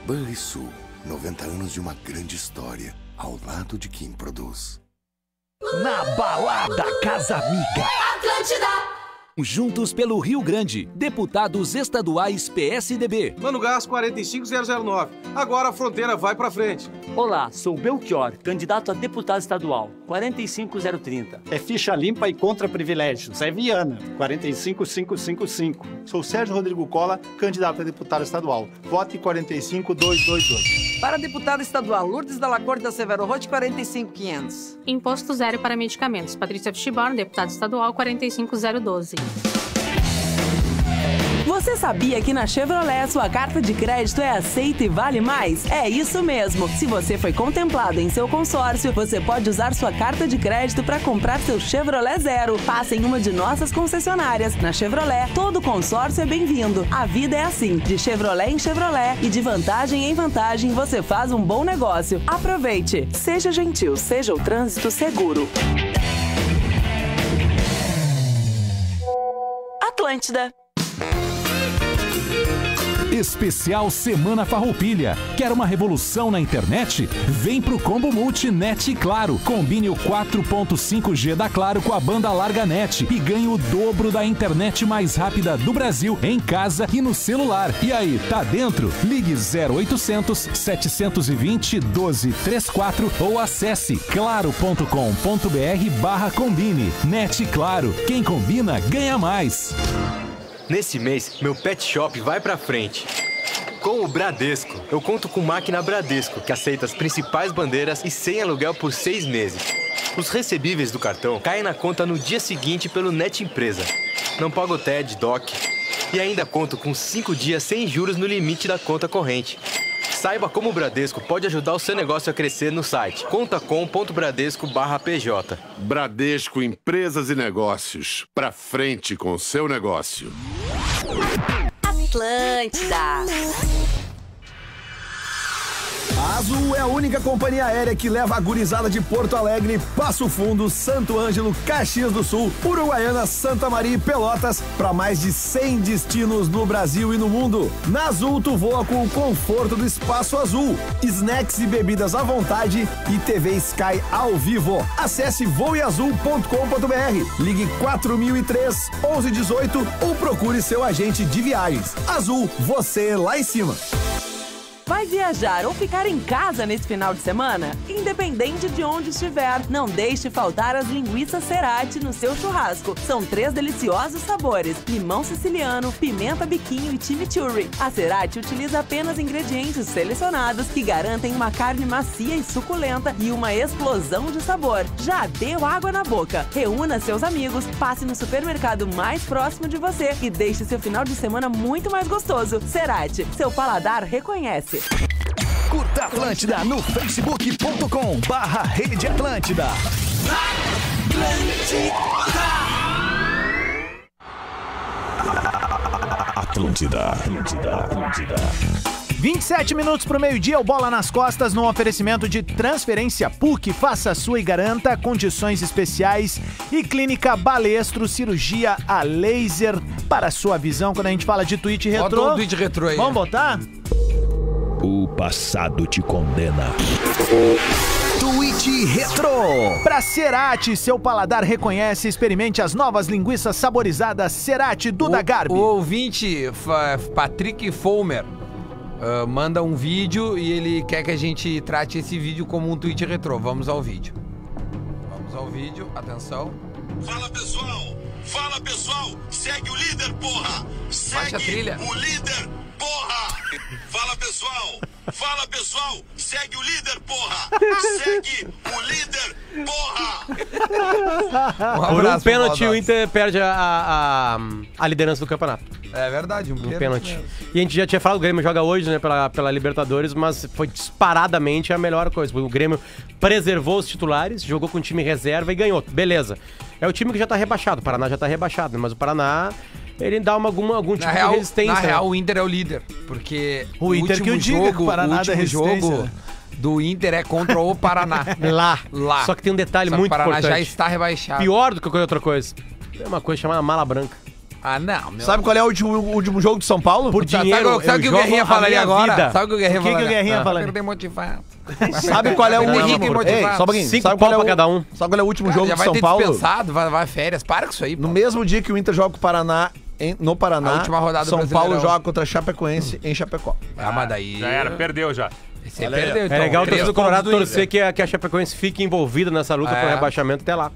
Banrisul, noventa anos de uma grande história, ao lado de quem produz. Na balada Casa Amiga. Atlântida. Juntos pelo Rio Grande, deputados estaduais P S D B. Mano Gás quarenta e cinco mil e nove. Agora a fronteira vai pra frente. Olá, sou Belchior, candidato a deputado estadual, quarenta e cinco mil e trinta. É ficha limpa e contra privilégios. É Viana, quarenta e cinco mil quinhentos e cinquenta e cinco. Sou Sérgio Rodrigo Cola, candidato a deputado estadual. Vote quarenta e cinco mil duzentos e vinte e dois. Para deputado estadual, Lourdes da Lacorte da Severo Roth, quarenta e cinco mil e quinhentos. Imposto zero para medicamentos. Patrícia Fischborn, deputado estadual, quarenta e cinco mil e doze. Você sabia que na Chevrolet sua carta de crédito é aceita e vale mais? É isso mesmo! Se você foi contemplado em seu consórcio, você pode usar sua carta de crédito para comprar seu Chevrolet Zero. Passe em uma de nossas concessionárias. Na Chevrolet, todo consórcio é bem-vindo. A vida é assim, de Chevrolet em Chevrolet e de vantagem em vantagem você faz um bom negócio. Aproveite! Seja gentil, seja o trânsito seguro. Atlântida. Especial Semana Farroupilha. Quer uma revolução na internet? Vem pro combo Multinet Claro. Combine o quatro ponto cinco G da Claro com a banda larga net e ganhe o dobro da internet mais rápida do Brasil em casa e no celular. E aí, tá dentro? Ligue zero oitocentos, sete dois zero, um dois três quatro ou acesse claro.com.br barra combine. Net Claro. Quem combina, ganha mais. Nesse mês, meu pet shop vai pra frente. Com o Bradesco, eu conto com máquina Bradesco, que aceita as principais bandeiras e sem aluguel por seis meses. Os recebíveis do cartão caem na conta no dia seguinte pelo Net Empresa. Não pago T E D, D O C. E ainda conto com cinco dias sem juros no limite da conta corrente. Saiba como o Bradesco pode ajudar o seu negócio a crescer no site contacom ponto bradesco barra P J. Bradesco Empresas e Negócios. Pra frente com o seu negócio. Atlântida. A Azul é a única companhia aérea que leva a gurizada de Porto Alegre, Passo Fundo, Santo Ângelo, Caxias do Sul, Uruguaiana, Santa Maria e Pelotas para mais de cem destinos no Brasil e no mundo. Na Azul, tu voa com o conforto do espaço azul, snacks e bebidas à vontade e T V Sky ao vivo. Acesse voe azul ponto com ponto br, ligue quatro mil e três, onze dezoito ou procure seu agente de viagens. Azul, você lá em cima. Vai viajar ou ficar em casa nesse final de semana? Independente de onde estiver, não deixe faltar as linguiças Cerati no seu churrasco. São três deliciosos sabores: limão siciliano, pimenta biquinho e chimichurri. A Cerati utiliza apenas ingredientes selecionados que garantem uma carne macia e suculenta e uma explosão de sabor. Já deu água na boca? Reúna seus amigos, passe no supermercado mais próximo de você e deixe seu final de semana muito mais gostoso. Cerati, seu paladar reconhece. Curta Atlântida no facebook ponto com barra Rede Atlântida. Atlântida, Atlântida, Atlântida. vinte e sete minutos para o meio-dia, o Bola nas Costas no oferecimento de Transferência P U C. Faça a sua e garanta condições especiais. E Clínica Balestro, cirurgia a laser para a sua visão. Quando a gente fala de tweet retrô... Bota um tweet retrô aí. Vamos botar? O passado te condena. Tweet retrô. Pra Cerati, seu paladar reconhece, experimente as novas linguiças saborizadas Cerati Duda o, Garbi. O ouvinte Patrick Fulmer uh, manda um vídeo e ele quer que a gente trate esse vídeo como um tweet retrô. Vamos ao vídeo. Vamos ao vídeo, atenção. Fala pessoal, fala pessoal, segue o líder, porra. Segue a trilha. O líder, porra. Fala pessoal. Fala pessoal, segue o líder, porra! Segue o líder, porra! Um abraço, por um pênalti, o Inter perde a, a, a liderança do campeonato. É verdade, um, um pênalti. E a gente já tinha falado, o Grêmio joga hoje, né, pela, pela Libertadores, mas foi disparadamente a melhor coisa. O Grêmio preservou os titulares, jogou com o time reserva e ganhou. Beleza. É o time que já tá rebaixado, o Paraná já tá rebaixado, mas o Paraná... Ele dá uma, alguma, algum tipo real, de resistência. Na real, o Inter é o líder. Porque o Inter que eu digo, o Paraná é jogo né? do Inter é contra o Paraná. Lá. Lá. Só que tem um detalhe Só muito importante. O Paraná já está rebaixado. Pior do que qualquer outra coisa. Tem uma coisa chamada mala branca. Ah, não. Meu... Sabe qual é o último, o último jogo de São Paulo? Por dinheiro, sabe o que o Guerrinha falaria agora? Sabe o que o Guerrinha falaria? O que o Guerrinha falaria? Perder motivado. Sabe qual é o último cara, jogo de São Paulo? Dispensado, vai, vai férias, para com isso aí. Pô. No mesmo dia que o Inter joga com o Paraná, em, no Paraná, a última rodada São Paulo joga contra a Chapecoense hum. em Chapecó. Ah, ah, mas daí... Já era, perdeu já. Você perdeu, então. É legal o Colorado torcer que a Chapecoense fique envolvida nessa luta por rebaixamento até lá.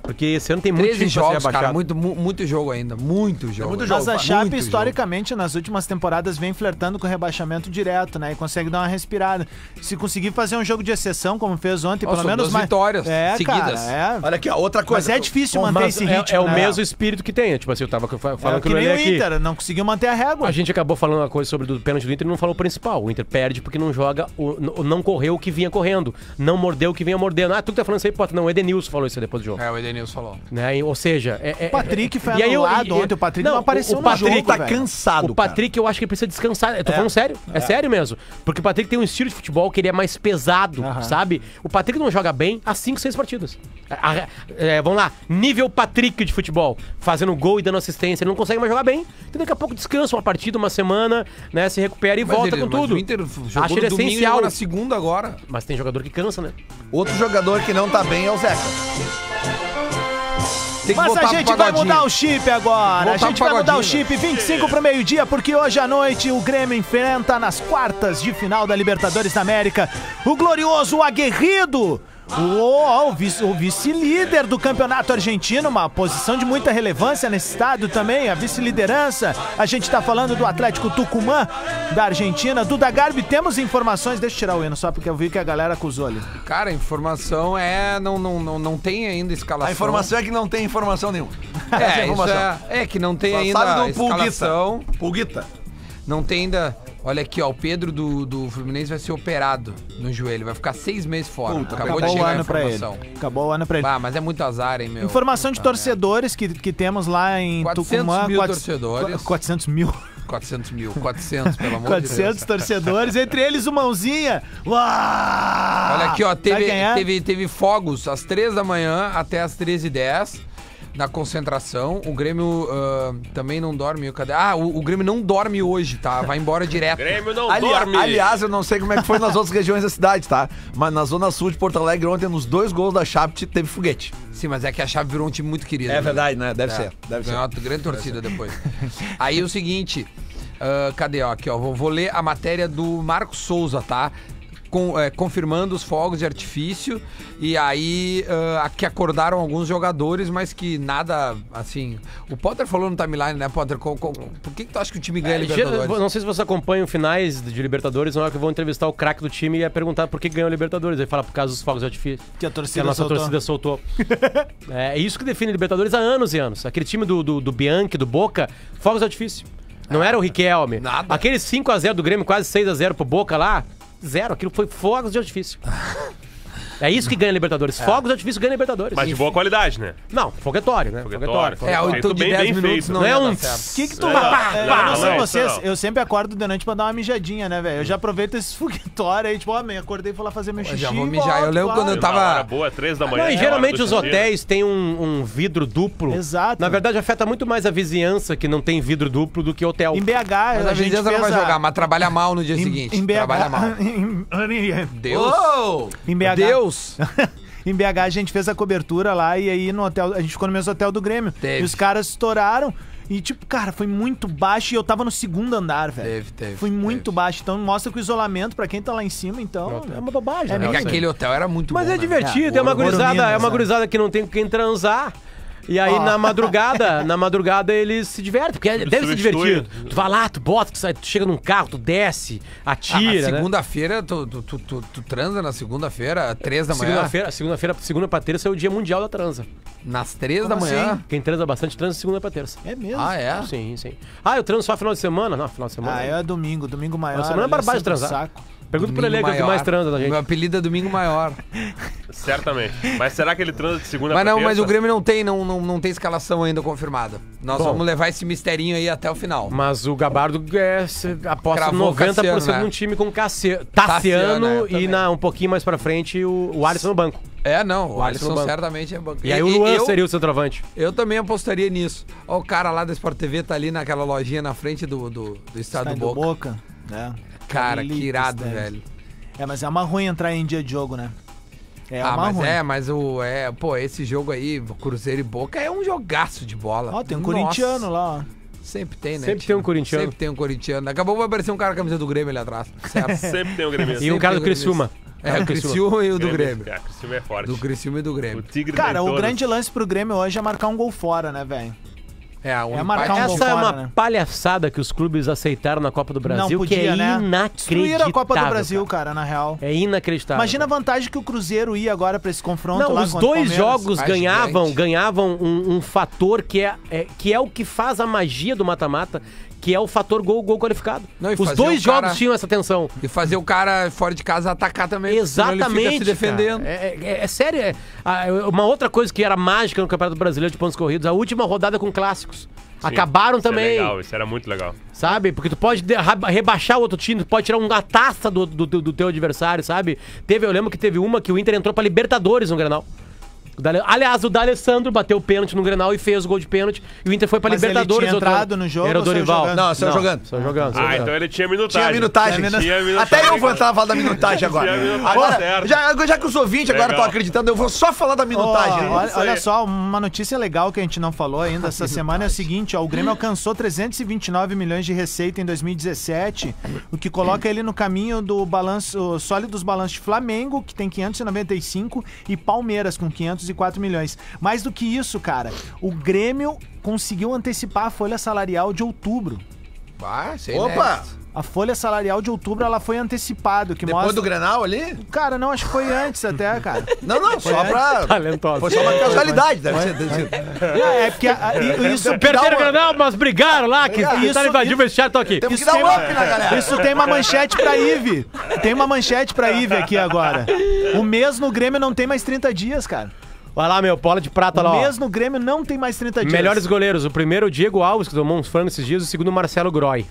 Porque esse ano tem muito time jogos, pra ser cara, muito, muito jogo ainda, muito jogo. É muito jogo. Mas a Chape, historicamente, jogo. nas últimas temporadas, vem flertando com o rebaixamento direto, né? E consegue dar uma respirada. Se conseguir fazer um jogo de exceção, como fez ontem, Nossa, pelo menos... Duas mais vitórias é, seguidas. Cara, é. Olha aqui, ó, outra coisa. Mas é difícil manter Mas esse ritmo, É, é o né? mesmo espírito que tem. Tipo assim, eu tava falando é, que nem o Inter, aqui. não conseguiu manter a régua. A gente acabou falando uma coisa sobre o pênalti do Inter e não falou o principal. O Inter perde porque não joga, o, não correu o que vinha correndo. Não mordeu o que vinha mordendo. Ah, tu que tá falando isso aí, Potter. Não, o Edenilson falou isso aí depois do jogo. É, o Edenilson. Falou. Né? Ou seja, é, o Patrick foi anulado ontem. O Patrick não, não apareceu o Patrick no jogo, tá velho. cansado. O Patrick, cara. eu acho que ele precisa descansar. Eu tô é. falando sério. É. é sério mesmo. Porque o Patrick tem um estilo de futebol que ele é mais pesado, uh-huh. sabe? O Patrick não joga bem há cinco, seis partidas. A, a, é, vamos lá. Nível Patrick de futebol. Fazendo gol e dando assistência. Ele não consegue mais jogar bem. Então daqui a pouco descansa uma partida, uma semana, né? Se recupera e mas volta ele, com tudo. O Inter jogou acho ele domingo, essencial. na segunda agora. Mas tem jogador que cansa, né? Outro jogador que não tá bem é o Zeca. Mas a gente vai mudar o chip agora. A gente vai mudar o chip vinte e cinco pro meio-dia, porque hoje à noite o Grêmio enfrenta nas quartas de final da Libertadores da América o glorioso, o aguerrido, o, o, vice, o vice-líder do campeonato argentino, uma posição de muita relevância nesse estado também, a vice-liderança. A gente tá falando do Atlético Tucumã da Argentina. Duda Garbi, temos informações, deixa eu tirar o hino só porque eu vi que a galera acusou ali. Cara, a informação é, não, não, não, não tem ainda escalação. A informação é que não tem informação nenhuma. É, é, informação. é, é que não tem só ainda sabe do escalação. Pulguita. Não tem ainda... Olha aqui, ó, o Pedro do, do Fluminense vai ser operado no joelho, vai ficar seis meses fora. Puta, acabou, acabou de chegar a informação. Pra ele. Acabou o ano pra ele. Ah, mas é muito azar, hein, meu? Informação de torcedores que, que temos lá em Tucumã. quatrocentos mil torcedores. quatrocentos mil. quatrocentos mil, quatrocentos, pelo amor de Deus. quatrocentos torcedores, entre eles o Mãozinha. Uau! Olha aqui, ó, teve, é? teve, teve fogos às três da manhã até às treze e dez. Na concentração, o Grêmio uh, também não dorme. Cadê? Ah, o, o Grêmio não dorme hoje, tá? Vai embora direto. Grêmio não Ali, dorme. Aliás, eu não sei como é que foi nas outras regiões da cidade, tá? Mas na zona sul de Porto Alegre, ontem, nos dois gols da Chape, teve foguete. Sim, mas é que a Chape virou um time muito querido. É né? verdade, né? Deve é. ser. Deve Ganhou ser. uma grande torcida depois. Aí o seguinte, uh, cadê? Ó, aqui, ó, vou, vou ler a matéria do Marcos Souza, tá? Com, é, confirmando os fogos de artifício e aí uh, que acordaram alguns jogadores, mas que nada, assim... O Potter falou no timeline, né, Potter? Com, com, por que, que tu acha que o time ganha é, Libertadores? Não sei se você acompanha os finais de Libertadores, na hora que eu vou entrevistar o craque do time e ia perguntar por que ganhou Libertadores. Ele fala por causa dos fogos de artifício. Que a, torcida que a nossa soltou. torcida soltou. É isso que define Libertadores há anos e anos. Aquele time do, do, do Bianchi, do Boca, fogos de artifício. Não era o Riquelme. Nada. Aquele cinco a zero do Grêmio, quase seis a zero pro Boca lá... Zero, aquilo foi fogos de artifício. É isso que ganha Libertadores. É. Fogos de artifício ganha Libertadores. Mas de boa qualidade, né? Não, foguetório, né? Foguetório. foguetório. É, o de dez minutos não é um... O que que tu... Não sei vocês, eu sempre acordo de noite pra dar uma mijadinha, né, velho? Eu já aproveito esses foguetórios aí, tipo, ó, acordei e vou lá fazer meu xixi. Já vou mijar. Eu lembro quando eu tava... boa, três da manhã. Geralmente os hotéis têm um vidro duplo. Exato. Na verdade, afeta muito mais a vizinhança que não tem vidro duplo do que hotel. Em B H... Mas a vizinhança não vai jogar, mas trabalha mal no dia seguinte. Em B H... Trabalha mal. Deus! Em B H... Deus! Em B H a gente fez a cobertura lá e aí no hotel, a gente ficou no mesmo hotel do Grêmio. Teve. E os caras estouraram e tipo, cara, foi muito baixo e eu tava no segundo andar, velho. Teve, teve. Foi muito teve. baixo, então mostra que o isolamento pra quem tá lá em cima, então é uma bobagem. É, né? É que aquele hotel era muito Mas bom, é divertido, né? é, é uma gurizada, é uma gurizada que não tem com quem transar. E aí, oh. na madrugada, na madrugada eles se divertem, porque eles deve ser divertido. Tu vai lá, tu bota, tu, sai, tu chega num carro, tu desce, atira. Ah, na segunda-feira, né? tu, tu, tu, tu, tu transa na segunda-feira, três da manhã? Segunda-feira, segunda-feira, segunda pra terça é o dia mundial da transa. Nas três da manhã? Assim? Quem transa bastante, transa segunda pra terça. É mesmo? Ah, é? Sim, sim. Ah, eu transo só final de semana? Não, final de semana. Ah, é, é domingo, domingo maior. Semana é barbagem de transar. Saco. Pergunta pro Lele, que é o que mais transa da gente. Meu apelido é Domingo Maior. Certamente. Mas será que ele transa de segunda pra terça? Mas não, mas o Grêmio não tem, não, não, não tem escalação ainda confirmada. Nós Bom, vamos levar esse misterinho aí até o final. Mas o Gabardo é, aposta Cravou noventa por cento Cassiano, num né? time com Cassiano, Tassiano é, e na, um pouquinho mais pra frente o, o Alisson no banco. É, não. O, o Alisson, Alisson certamente é banco. E, e aí o Luan eu, seria o centroavante. Eu também apostaria nisso. Ó, o cara lá da Sport T V tá ali naquela lojinha na frente do, do, do estádio do Boca. Boca. É. Cara, que irado, velho. É, mas é uma ruim entrar em dia de jogo, né? É ah, uma mas ruim. é, mas o... É, pô, esse jogo aí, Cruzeiro e Boca, é um jogaço de bola. Ó, oh, tem um Nossa. corintiano lá, ó. Sempre tem, né? Sempre tem um corintiano. Sempre tem um corintiano. Daqui a pouco vai aparecer um cara com a camisa do Grêmio ali atrás. Certo? Sempre tem um grêmio. E um cara do Criciúma. É, o Criciúma e o do Grêmio. O Criciúma é forte. Do Criciúma e do Grêmio. O tigre cara, o grande lance pro Grêmio hoje é marcar um gol fora, né, velho? É, um é marcar um Essa gol é uma fora, né? palhaçada que os clubes aceitaram na Copa do Brasil, não podia, que é né? inacreditável. Destruíram a Copa do Brasil, cara. cara, na real. É inacreditável. Imagina cara. a vantagem que o Cruzeiro ia agora pra esse confronto não, lá os dois jogos Mais ganhavam, gigante. ganhavam um, um fator que é, é, que é o que faz a magia do mata-mata, que é o fator gol, gol qualificado. Não, os dois cara... jogos tinham essa tensão. E fazer o cara fora de casa atacar também. Exatamente. Ele fica se defendendo. É, é, é sério. É, uma outra coisa que era mágica no Campeonato Brasileiro de Pontos Corridos, a última rodada com clássicos. Sim, acabaram isso também. É legal, isso era muito legal. Sabe? Porque tu pode rebaixar o outro time, tu pode tirar uma taça do, do, do teu adversário, sabe? Teve, eu lembro que teve uma que o Inter entrou pra Libertadores no Grenal. Aliás, o D'Alessandro bateu o pênalti no Grenal e fez o gol de pênalti. E o Inter foi pra Mas Libertadores. Ele tinha entrado no jogo? Era o Dorival. Não, saiu jogando. Saiu jogando. Ah, então ele tinha minutagem. Tinha minutagem. Tinha minutagem. Até eu vou entrar e falar da minutagem agora. agora já, já que os ouvintes legal. agora estão acreditando, eu vou só falar da minutagem. Oh, olha, olha só, uma notícia legal que a gente não falou ainda essa semana é o seguinte, ó, o Grêmio alcançou trezentos e vinte e nove milhões de receita em dois mil e dezessete, o que coloca ele no caminho do balanço sólido dos balanços de Flamengo, que tem quinhentos e noventa e cinco, e Palmeiras com quinhentos e quatro milhões. Mais do que isso, cara, o Grêmio conseguiu antecipar a folha salarial de outubro. Ah, sei Opa! Next. A folha salarial de outubro, ela foi antecipada. Que Depois mostra... do Grenal ali? Cara, não, acho que foi antes até, cara. Não, não, foi só antes. pra... Talentosa. Foi só uma casualidade, deve ser. É, é porque... A, isso Perderam uma... o Grenal, mas brigaram lá, que isso, isso invadiu o vestiário, tô aqui. Temos isso que dar um up, né, galera? Isso tem uma manchete pra Ive. Tem uma manchete pra Ive aqui agora. O mês no Grêmio não tem mais trinta dias, cara. Vai lá, meu, bola de prata o lá, ó. O mês no Grêmio não tem mais trinta dias. Melhores goleiros. O primeiro, o Diego Alves, que tomou uns frangos esses dias. O segundo, o Marcelo Groy.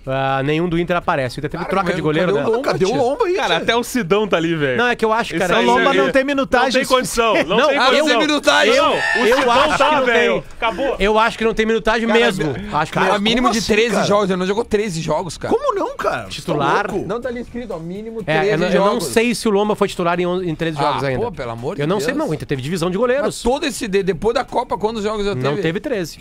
Uh, nenhum do Inter aparece. O Inter teve cara, troca de goleiro, cadê né? O Lomba, cadê o Lomba aí? Cara, até o Sidão tá ali, velho. Não, é que eu acho, cara. O Lomba não tem minutagem. Não tem condição. Não, não tem condição. Não tem minutagem. Eu, eu, eu Sidão acho tá, que não velho. tem. Acabou. Eu acho que não tem minutagem cara, mesmo. Acho que cara, mesmo. mínimo de treze assim, jogos. Ele não jogou treze jogos, cara. Como não, cara? Titular. Tá não tá ali escrito, ó. Mínimo treze é, eu jogos. Eu não sei se o Lomba foi titular em, em treze jogos ah, ainda. Pô, pelo amor de Deus. Eu não sei, não. O Inter teve divisão de goleiros. Todo esse... Depois da Copa, quantos jogos eu teve? Não teve treze.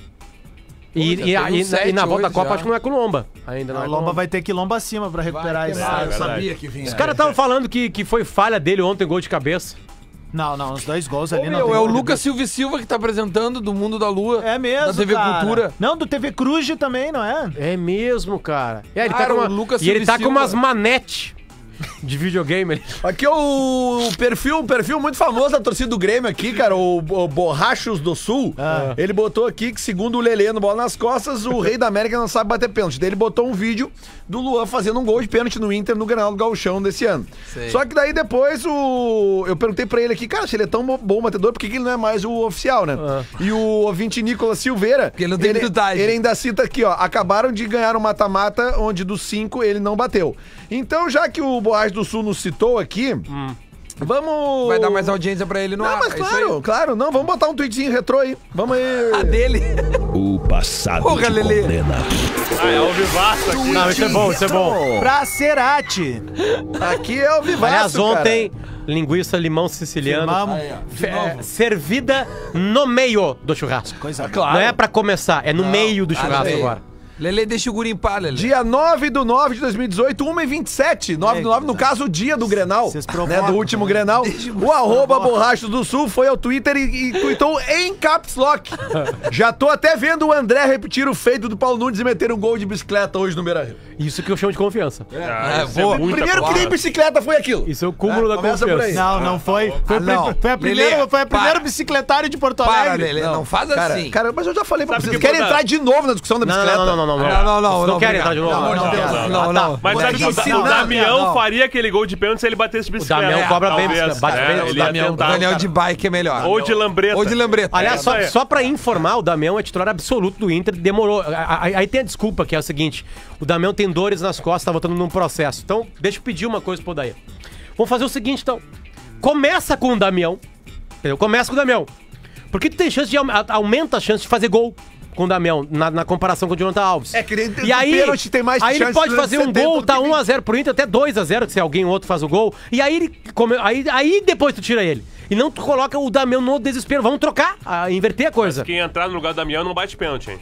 E, Pô, e, a, e, sete, e na volta da Copa já. acho que não é com Lomba. Ainda não, não é Lomba, Lomba vai ter que Lomba acima pra recuperar isso. Ah, eu sabia que vinha. Os caras estavam falando que, que foi falha dele ontem, gol de cabeça. Não, não, os dois gols ali Ô, não. Meu, é o Lucas Silva Silva que tá apresentando do Mundo da Lua. É mesmo, da T V cara. Cultura. Não, do T V Cruz também, não é? É mesmo, cara. E aí, ele cara, tá com uma, o Lucas e ele Silva tá com umas manete. de videogame ali. Aqui é o perfil, um perfil muito famoso da torcida do Grêmio aqui, cara, o, o Borrachos do Sul. Ah. Ele botou aqui que, segundo o Lelê no Bola nas Costas, o Rei da América não sabe bater pênalti. Daí ele botou um vídeo do Luan fazendo um gol de pênalti no Inter no Grenal do Gauchão desse ano. Sei. Só que daí depois o... eu perguntei pra ele aqui, cara, se ele é tão bom batedor, por que ele não é mais o oficial, né? Ah. E o ouvinte Nicolas Silveira, ele, não tem ele, ele ainda cita aqui, ó, acabaram de ganhar um mata-mata onde dos cinco ele não bateu. Então, já que o Borrachos do Sul nos citou aqui, hum. vamos... vai dar mais audiência pra ele no não, ar. Mas claro, é claro, não, vamos botar um tweetzinho retrô aí. Vamos aí. A dele. O passado Porra, te Lelê. Condena. Ah, é o Vivaço aqui. Não, isso é bom, isso é bom. Pra Cerati. Aqui é o Vivaço, Aliás, ontem... cara. Linguiça, limão siciliano, ah, é. servida no meio do churrasco. Coisa claro. Não é pra começar, é no Não. meio do churrasco Adorei. agora. Lelê, deixa o guri em pá, Lelê. Dia nove do nove de dois mil e dezoito, uma e vinte e sete. nove do nove, no caso, o dia do Grenal, né, do último Grenal. O arroba Borrachos do Sul foi ao Twitter e, e tweetou em caps lock. Já tô até vendo o André repetir o feito do Paulo Nunes e meter um gol de bicicleta hoje no Beira-Rio. Isso que eu chamo de confiança. É, é, é boa. Primeiro que nem bicicleta foi aquilo. Isso é o cúmulo é, da confiança. Não, não foi. Foi, ah, não. foi a primeira, foi a primeira bicicletária de Porto Alegre. Para, Lelê, não. não faz assim. Cara, mas eu já falei pra Sabe vocês. Que querem entrar de novo na discussão da bicicleta? Não, não, não. Não, não, não. Não, não, não, não querem entrar de novo? Não, não, não. não, não, não. Mas sabe que o, não, o Damião não. faria aquele gol de pênalti se ele batesse de bicicleta. O Damião cobra bem, bate bem. O Damião, Damião de bike é melhor. Ou de lambreta. Ou de lambreta. Aliás, só, só pra informar, o Damião é titular absoluto do Inter, demorou. Aí tem a desculpa, que é o seguinte: o Damião tem dores nas costas, tá voltando num processo. Então, deixa eu pedir uma coisa pro Daí. Vamos fazer o seguinte, então. Começa com o Damião. Entendeu? Começa com o Damião. Porque tu tem chance de... aumenta a chance de fazer gol com o Damião, na, na comparação com o Jonathan Alves. É, que nem e aí, pênalti tem mais aí ele pode fazer um gol, tá um a zero pro Inter, até dois a zero, se alguém outro faz o gol. E aí, ele come, aí, aí depois tu tira ele. E não tu coloca o Damião no desespero. Vamos trocar, a, inverter a coisa. Mas quem entrar no lugar do Damião não bate pênalti, hein?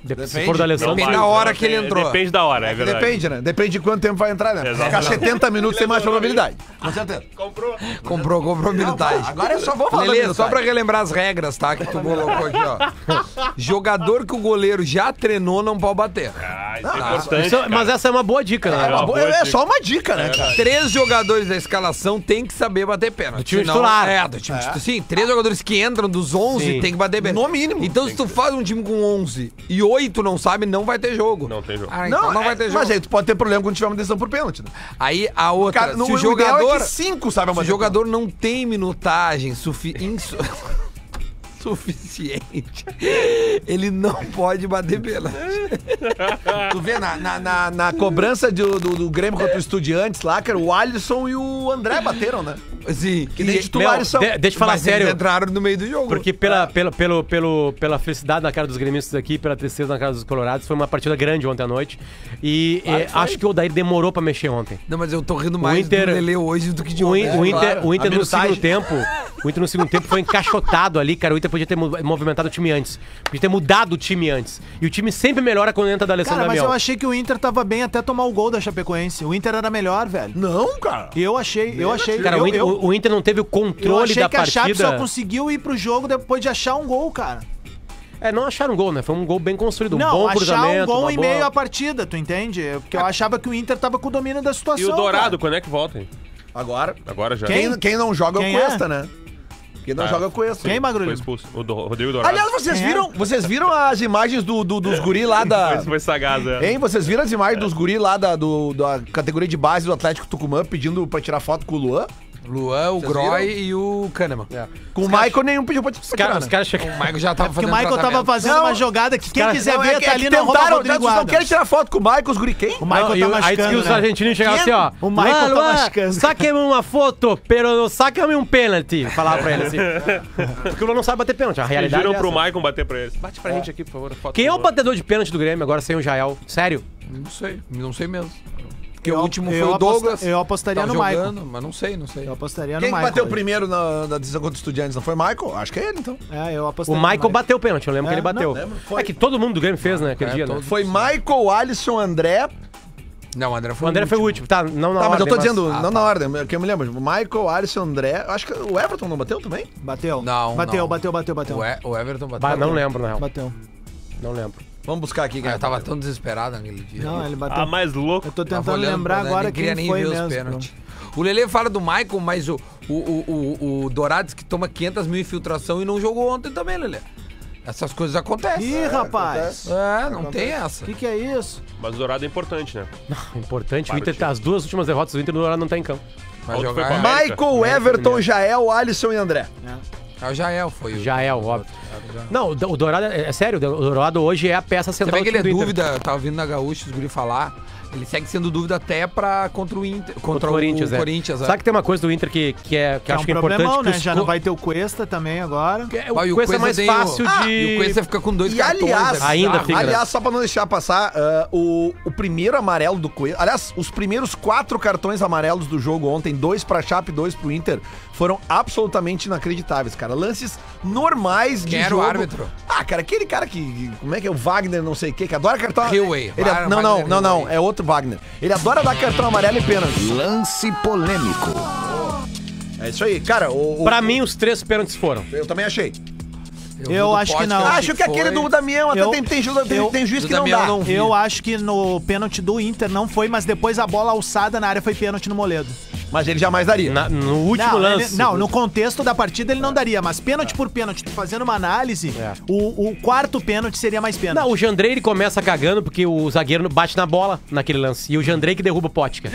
Depende, se for da Alessandro, depende da hora que ele entrou. Depende da hora, é verdade. Depende, né? Depende de quanto tempo vai entrar, né? Ficar setenta minutos tem mais probabilidade. Com certeza. Comprou. Comprou, comprou habilidade. Agora eu só vou falar. Beleza, só pra relembrar as regras, tá? Que tu colocou aqui, ó. Jogador que o goleiro já treinou não pode bater. Ah, isso é importante, cara. Mas essa é uma boa dica, né? É, uma boa, é só uma dica, né? É três jogadores da escalação tem que saber bater pênalti. Do time titular. É, do time titular. Sim, três jogadores que entram dos onze tem que bater pênalti. No mínimo. Então se tu faz um time com onze e oito não sabe, não vai ter jogo. Não tem jogo. Ah, então não, não vai ter é, jogo. Mas aí tu pode ter problema quando tiver uma decisão por pênalti, né? Aí a outra, cara, no, se o jogador é cinco sabe, se o jogador pênalti. Não tem minutagem sufi insu suficiente, ele não pode bater pênalti. Tu vê na, na, na, na cobrança do, do, do Grêmio contra o Estudiantes lá, cara, o Alisson e o André bateram, né? Sim, que nem titulares são. De, deixa eu falar mas sério. Eles entraram no meio do jogo. Porque pela, ah. pela, pelo, pelo, pela felicidade na cara dos gremistas aqui, pela tristeza na cara dos colorados, foi uma partida grande ontem à noite. E claro, é, acho que o Odair demorou pra mexer ontem. Não, mas eu tô rindo mais Inter, do Lelê hoje do que de ontem. O, in, o Inter, claro. o Inter no segundo tempo, o Inter no segundo tempo foi encaixotado ali, cara. O Inter podia ter movimentado o time antes. Podia ter mudado o time antes. E o time sempre melhora quando entra da Alessandro Damião. Mas eu achei que o Inter tava bem até tomar o gol da Chapecoense. O Inter era melhor, velho. Não, cara. Eu achei, eu achei. Cara, eu, o Inter, eu... O Inter não teve o controle da partida. Eu achei que a Chape só conseguiu ir pro jogo depois de achar um gol, cara. É, não acharam um gol, né? Foi um gol bem construído, um bom cruzamento. Não, achar um gol e boa... meio a partida, tu entende? Porque eu achava que o Inter tava com o domínio da situação. E o Dourado, cara, quando é que volta, hein? Agora. Agora já. Quem, quem não joga quem é o Cuesta, é? né? Quem não ah, joga com esse. Quem, Magro? Foi expulso. O do, Rodrigo Dourado. Aliás, vocês viram, vocês viram as imagens do, do, dos guri lá da... Isso foi sagaz, é. Hein? Vocês viram as imagens é. dos guri lá da, do, da categoria de base do Atlético Tucumã pedindo pra tirar foto com o Luan? Luan, o Groy e o Kahneman. É. Com os o Michael, nenhum pediu pra tirar, cara, né? Os caras chegaram. O Michael já tava é fazendo o Michael tratamento. tava fazendo não, uma jogada que quem cara, quiser não, ver é, tá é ali na Rodrigo Adams. Não querem tirar foto com o Michael, os guri quem? O Michael não, tá machucando, Aí diz que os né? argentinos chegaram assim, ó. O Michael tá machucando. Saque-me uma foto, pero saque-me um pênalti. Falava pra ele assim. Porque o Luan não sabe bater pênalti, a realidade é essa. Pediram pro Michael bater pra eles. Bate pra gente aqui, por favor. Quem é o batedor de pênalti do Grêmio agora sem o Jael? Sério? Não sei, não sei mesmo. Porque eu, o último foi o Douglas. Eu apostaria no Michael. Mas não sei, não sei. Eu apostaria no Michael. Quem bateu primeiro na, na decisão contra os Estudiantes não foi o Michael? Acho que é ele, então. É, eu apostaria. O Michael, Michael bateu o pênalti, eu lembro é, que ele bateu. Não, foi... É que todo mundo do Grêmio fez, né? Aquele é, dia, né? Foi Michael, Alisson, André. Não, o André foi o André foi o último, tá? Não na tá, ordem. Tá, mas eu tô mas... dizendo, ah, não tá. na ordem, que eu me lembro. Michael, Alisson, André. Acho que o Everton não bateu também? Bateu. Não. Bateu, não. bateu, bateu, bateu. O, e... o Everton bateu. Ba não lembro, na real. Bateu. Não lembro. Vamos buscar aqui. Quem ah, eu tava tão desesperado naquele dia. Não, ele bateu. Ah, mais louco. Eu tô tentando olhando, lembrar agora nem quem nem foi ver mesmo. Os pênaltis. O Lelê fala do Maicon, mas o, o, o, o, o Dourado que toma quinhentas mil infiltração e não jogou ontem também, Lelê. Essas coisas acontecem. Ih, é, rapaz. Acontece. É, não acontece. Tem essa. O que, que é isso? Mas o Dourado é importante, né? Não, importante. Para o Inter tá as duas últimas derrotas do Inter, o Dourado não tá em campo. Vai jogar. Michael, é. Everton, Jael, Alisson e André. É. Ah, o Jael foi o... Jael, óbvio. Não, o Dourado... É sério, o Dourado hoje é a peça central do Inter. Você vê que ele é dúvida, eu tava ouvindo na Gaúcha os guri falar, ele segue sendo dúvida até pra, contra o Inter, contra, contra o Corinthians, o, é. Corinthians, sabe é. Que tem uma coisa do Inter que, que, é, que, que eu acho é um que é importante... Problemão, né? Que os... Já não vai ter o Cuesta também agora. O, Pai, o Cuesta é mais fácil o... de... Ah, e o Cuesta fica com dois e cartões. Aliás, ainda fica, aliás né? Só pra não deixar passar, uh, o, o primeiro amarelo do Cuesta... Aliás, os primeiros quatro cartões amarelos do jogo ontem, dois pra Chape e dois pro Inter, foram absolutamente inacreditáveis, cara. Lances normais de Quem jogo. Era o árbitro? Ah, cara, aquele cara que... Como é que é? O Wagner, não sei o que, que adora cartão... Hillway. Ele, Bar, não, não, não, não. É outro Wagner. Ele adora dar cartão amarelo e pênalti. Lance polêmico. É isso aí, cara. O, o... Pra mim, os três pênaltis foram. Eu também achei. Eu, eu acho que não. Acho que aquele do Damião, até tem, tem, ju, tem, tem juiz que não dá. Não eu acho que no pênalti do Inter não foi, mas depois a bola alçada na área foi pênalti no Moledo. Mas ele jamais daria. Na, no último não, lance. Ele, não, no contexto da partida ele não daria, mas pênalti por pênalti, fazendo uma análise, é. o, o quarto pênalti seria mais pênalti. Não, o Jandrei ele começa cagando porque o zagueiro bate na bola naquele lance. E o Jandrei que derruba o Potker.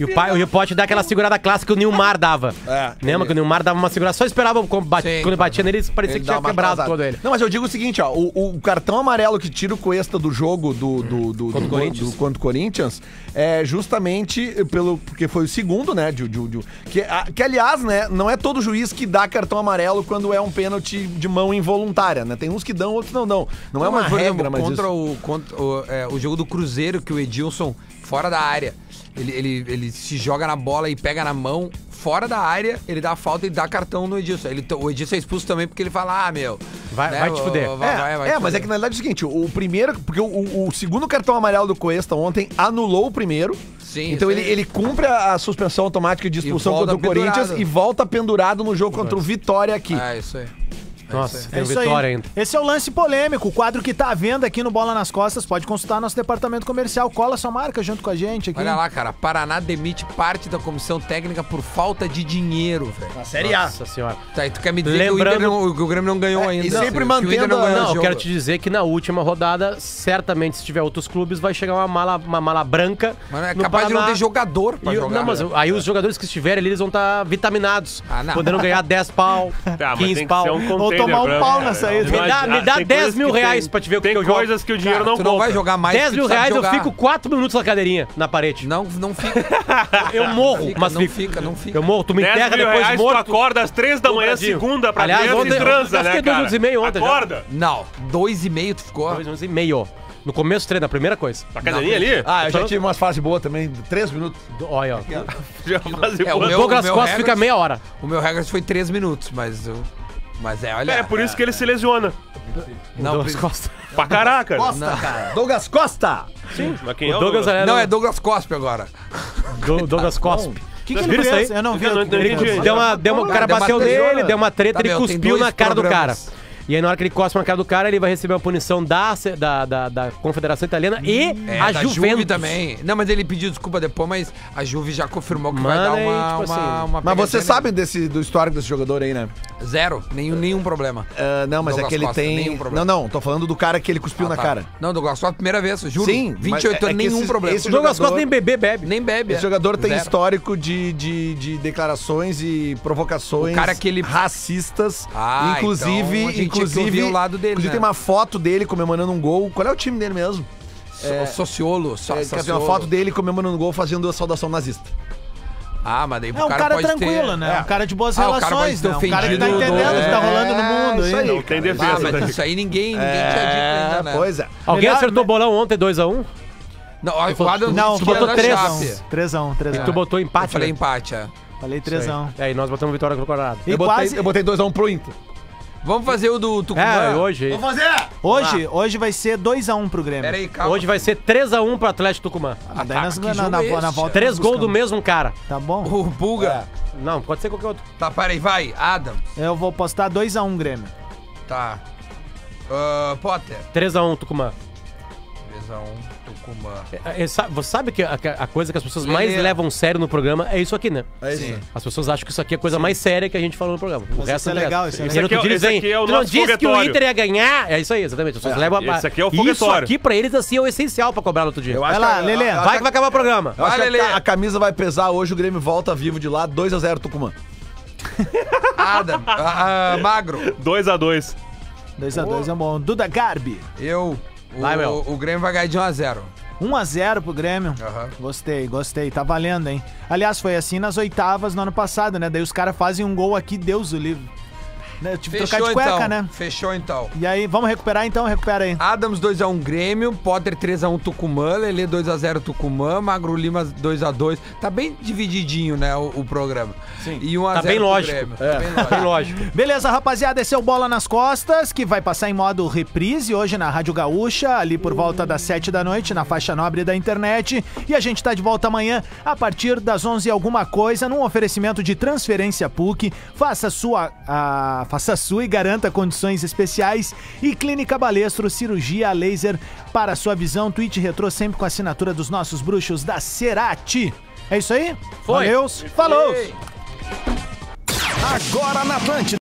E o pai, o Potker dá aquela segurada clássica que o Nilmar dava. É, lembra que o Nilmar dava uma segurada, só esperava bate, sim, quando batia nele, parecia ele que tinha quebrado. Ele. Não, mas eu digo o seguinte, ó, o, o cartão amarelo que tira o Cuesta do jogo do, do, do, contra, do, Corinthians. do contra o Corinthians é justamente pelo, porque foi o segundo, né, de, de, de, que, a, que aliás, né, não é todo juiz que dá cartão amarelo quando é um pênalti de mão involuntária, né, tem uns que dão, outros não dão, não, não é uma regra, mas contra isso... o, contra o, é, o jogo do Cruzeiro que o Edilson, fora da área, ele, ele, ele se joga na bola e pega na mão, fora da área, ele dá a falta e dá cartão no Edilson. Ele, o Edilson é expulso também porque ele fala, ah, meu... Vai, né, vai te fuder. Vai, é, vai, vai é te mas fuder. É que na verdade é o seguinte, o, o primeiro... Porque o, o, o segundo cartão amarelo do Cuesta ontem anulou o primeiro. Sim. Então ele, ele cumpre a, a suspensão automática de expulsão contra o pendurado. Corinthians e volta pendurado no jogo contra o Vitória aqui. É, isso aí. Nossa, é isso Vitória aí. Ainda. Esse é o Lance Polêmico, o quadro que tá à venda aqui no Bola nas Costas. Pode consultar nosso departamento comercial. Cola sua marca junto com a gente aqui. Olha lá, cara. Paraná demite parte da comissão técnica por falta de dinheiro, velho. Na Série A. Nossa senhora. Tá, e tu quer me dizer Lembrando... que, o não, que o Grêmio não ganhou é, ainda. E sempre mantendo... Não, não eu quero te dizer que na última rodada, certamente, se tiver outros clubes, vai chegar uma mala, uma mala branca. Mano, é capaz Paraná. de não ter jogador pra e, jogar. Não, mas é. aí os jogadores que estiverem ali, eles vão estar tá vitaminados. Ah, não. Podendo ganhar dez pau, tá, quinze pau. Tomar um pau nessa aí. Me dá, me dá dez mil reais tem, pra te ver o que eu jogo. Tem coisas que o dinheiro cara, não compra. Não vai jogar mais. dez mil reais jogar. Eu fico quatro minutos na cadeirinha, na parede. Não, não fica. Eu morro, fica, mas não fica, fica. Não fica. Eu morro, tu me enterra depois reais, morto. Tu acorda às três da manhã, segunda, pra aliás, ontem, e transa, né, cara? dois e meio ontem. Acorda? Já. Não, dois e meio tu ficou. dois e meio. No começo do treino, a primeira coisa. Na academia ali? Ah, eu já tive umas fases boas também, três minutos. Olha, ó. O Douglas Costa fica meia hora. O meu recorde foi três minutos, mas eu... Mas é, olha... É, é por isso que ele se lesiona. Não, Douglas Costa. Pra caraca. Costa, não. Cara. Douglas Costa. Sim. Mas quem o é o Douglas? Douglas? Não, é Douglas Cospe agora. Do, Douglas Cospe. O que, que ele fez? Eu não vi. Eu não entendi. Deu uma, deu uma, o cara bateu nele, deu uma treta, tá, ele meu, cuspiu na cara programas. do cara. E aí na hora que ele cospe na cara do cara, ele vai receber uma punição da, da, da, da Confederação Italiana e é, a Juventus. Juve também. Não, mas ele pediu desculpa depois, mas a Juve já confirmou que Mano, vai dar uma... Tipo uma, assim, uma mas você sabe desse, do histórico desse jogador aí, né? Zero. Nenhum, nenhum problema. Uh, não, mas Douglas é que ele Costa, tem... Não, não. Tô falando do cara que ele cuspiu ah, na tá. cara. Não, Douglas Costa, primeira vez, juro. Sim. vinte e oito anos, é nenhum esse, problema. Esse o Douglas jogador... Costa nem bebê bebe. Nem bebe. Esse é. jogador tem Zero. histórico de, de, de declarações e provocações o cara que ele... racistas. Ah, inclusive... Então, Inclusive, o lado dele, inclusive né? tem uma foto dele comemorando um gol. Qual é o time dele mesmo? É, Sociolo. So, é, Sociolo. Tem uma foto dele comemorando um gol fazendo a saudação nazista. Ah, mas daí o é, um cara, cara pode tranquilo, ter... né? É. Um cara de boas ah, relações, né? Um cara que tá entendendo o do... que tá rolando é, no mundo. Isso aí, não tem defesa. Ah, mas isso aí ninguém, ninguém é, te adianta ainda, né? Pois é. Alguém Melhor, acertou o bolão ontem, dois a um? Não, eu falo, tu, não tu botou três a um. E tu botou empate? Eu falei empate, é. Falei três a um. É, e nós botamos vitória pro Colorado. Eu botei dois a um pro Inter. Vamos fazer o do Tucumã é, hoje. Vamos fazer! Hoje, hoje vai ser dois a um pro Grêmio. Pera aí, calma. Hoje vai ser três a um pro Atlético Tucumã. Ah, daí nós, na, na, na volta. Três gols do mesmo cara. Tá bom? O Pulga. É. Não, pode ser qualquer outro. Tá, pera aí, vai. Adam. Eu vou postar dois a um Grêmio. Tá. Uh, Potter. três a um Tucumã. dois a um Tucumã. É, é, sabe, você sabe que a, a coisa que as pessoas mais é. levam sério no programa é isso aqui, né? É isso. Sim. As pessoas acham que isso aqui é a coisa Sim. mais séria que a gente falou no programa. O Mas resto é legal. Isso aqui é o nosso foguetório. Que o Inter ia ganhar. É isso aí, exatamente. As pessoas é. levam a... Isso aqui é o foguetório. Isso aqui pra eles assim é o essencial pra cobrar no outro dia. Eu vai lá, Lelê. Vai que, que vai acabar o programa. Eu vai, Lelê. A, a camisa vai pesar hoje, o Grêmio volta vivo de lá, dois a zero Tucumã. Adam, uh, uh, magro. dois a dois dois a dois é bom. Duda Garbi. Eu. O, vai, meu. o Grêmio vai ganhar de um a zero um a zero pro Grêmio. Uhum. Gostei, gostei. Tá valendo, hein? Aliás, foi assim nas oitavas no ano passado, né? Daí os caras fazem um gol aqui, Deus o livre. Né? Tipo, fechou, trocar de cueca, então. né? Fechou, então. E aí, vamos recuperar, então? Recupera aí. Adams dois a um Grêmio, Potter três a um Tucumã, Lelê dois a zero Tucumã, Magro Lima dois a dois Tá bem divididinho, né, o, o programa. Sim. E um a zero tá bem lógico. É. Tá bem lógico. Bem lógico. Beleza, rapaziada, esse é o Bola nas Costas, que vai passar em modo reprise hoje na Rádio Gaúcha, ali por volta das sete da noite, na faixa nobre da internet. E a gente tá de volta amanhã, a partir das onze e alguma coisa, num oferecimento de transferência PUC. Faça sua... A... Faça sua e garanta condições especiais. E Clínica Balestro, cirurgia a laser para sua visão. Twitch Retro sempre com a assinatura dos nossos bruxos da Cerati. É isso aí? Foi. Valeu. Falou. Agora na Atlântida.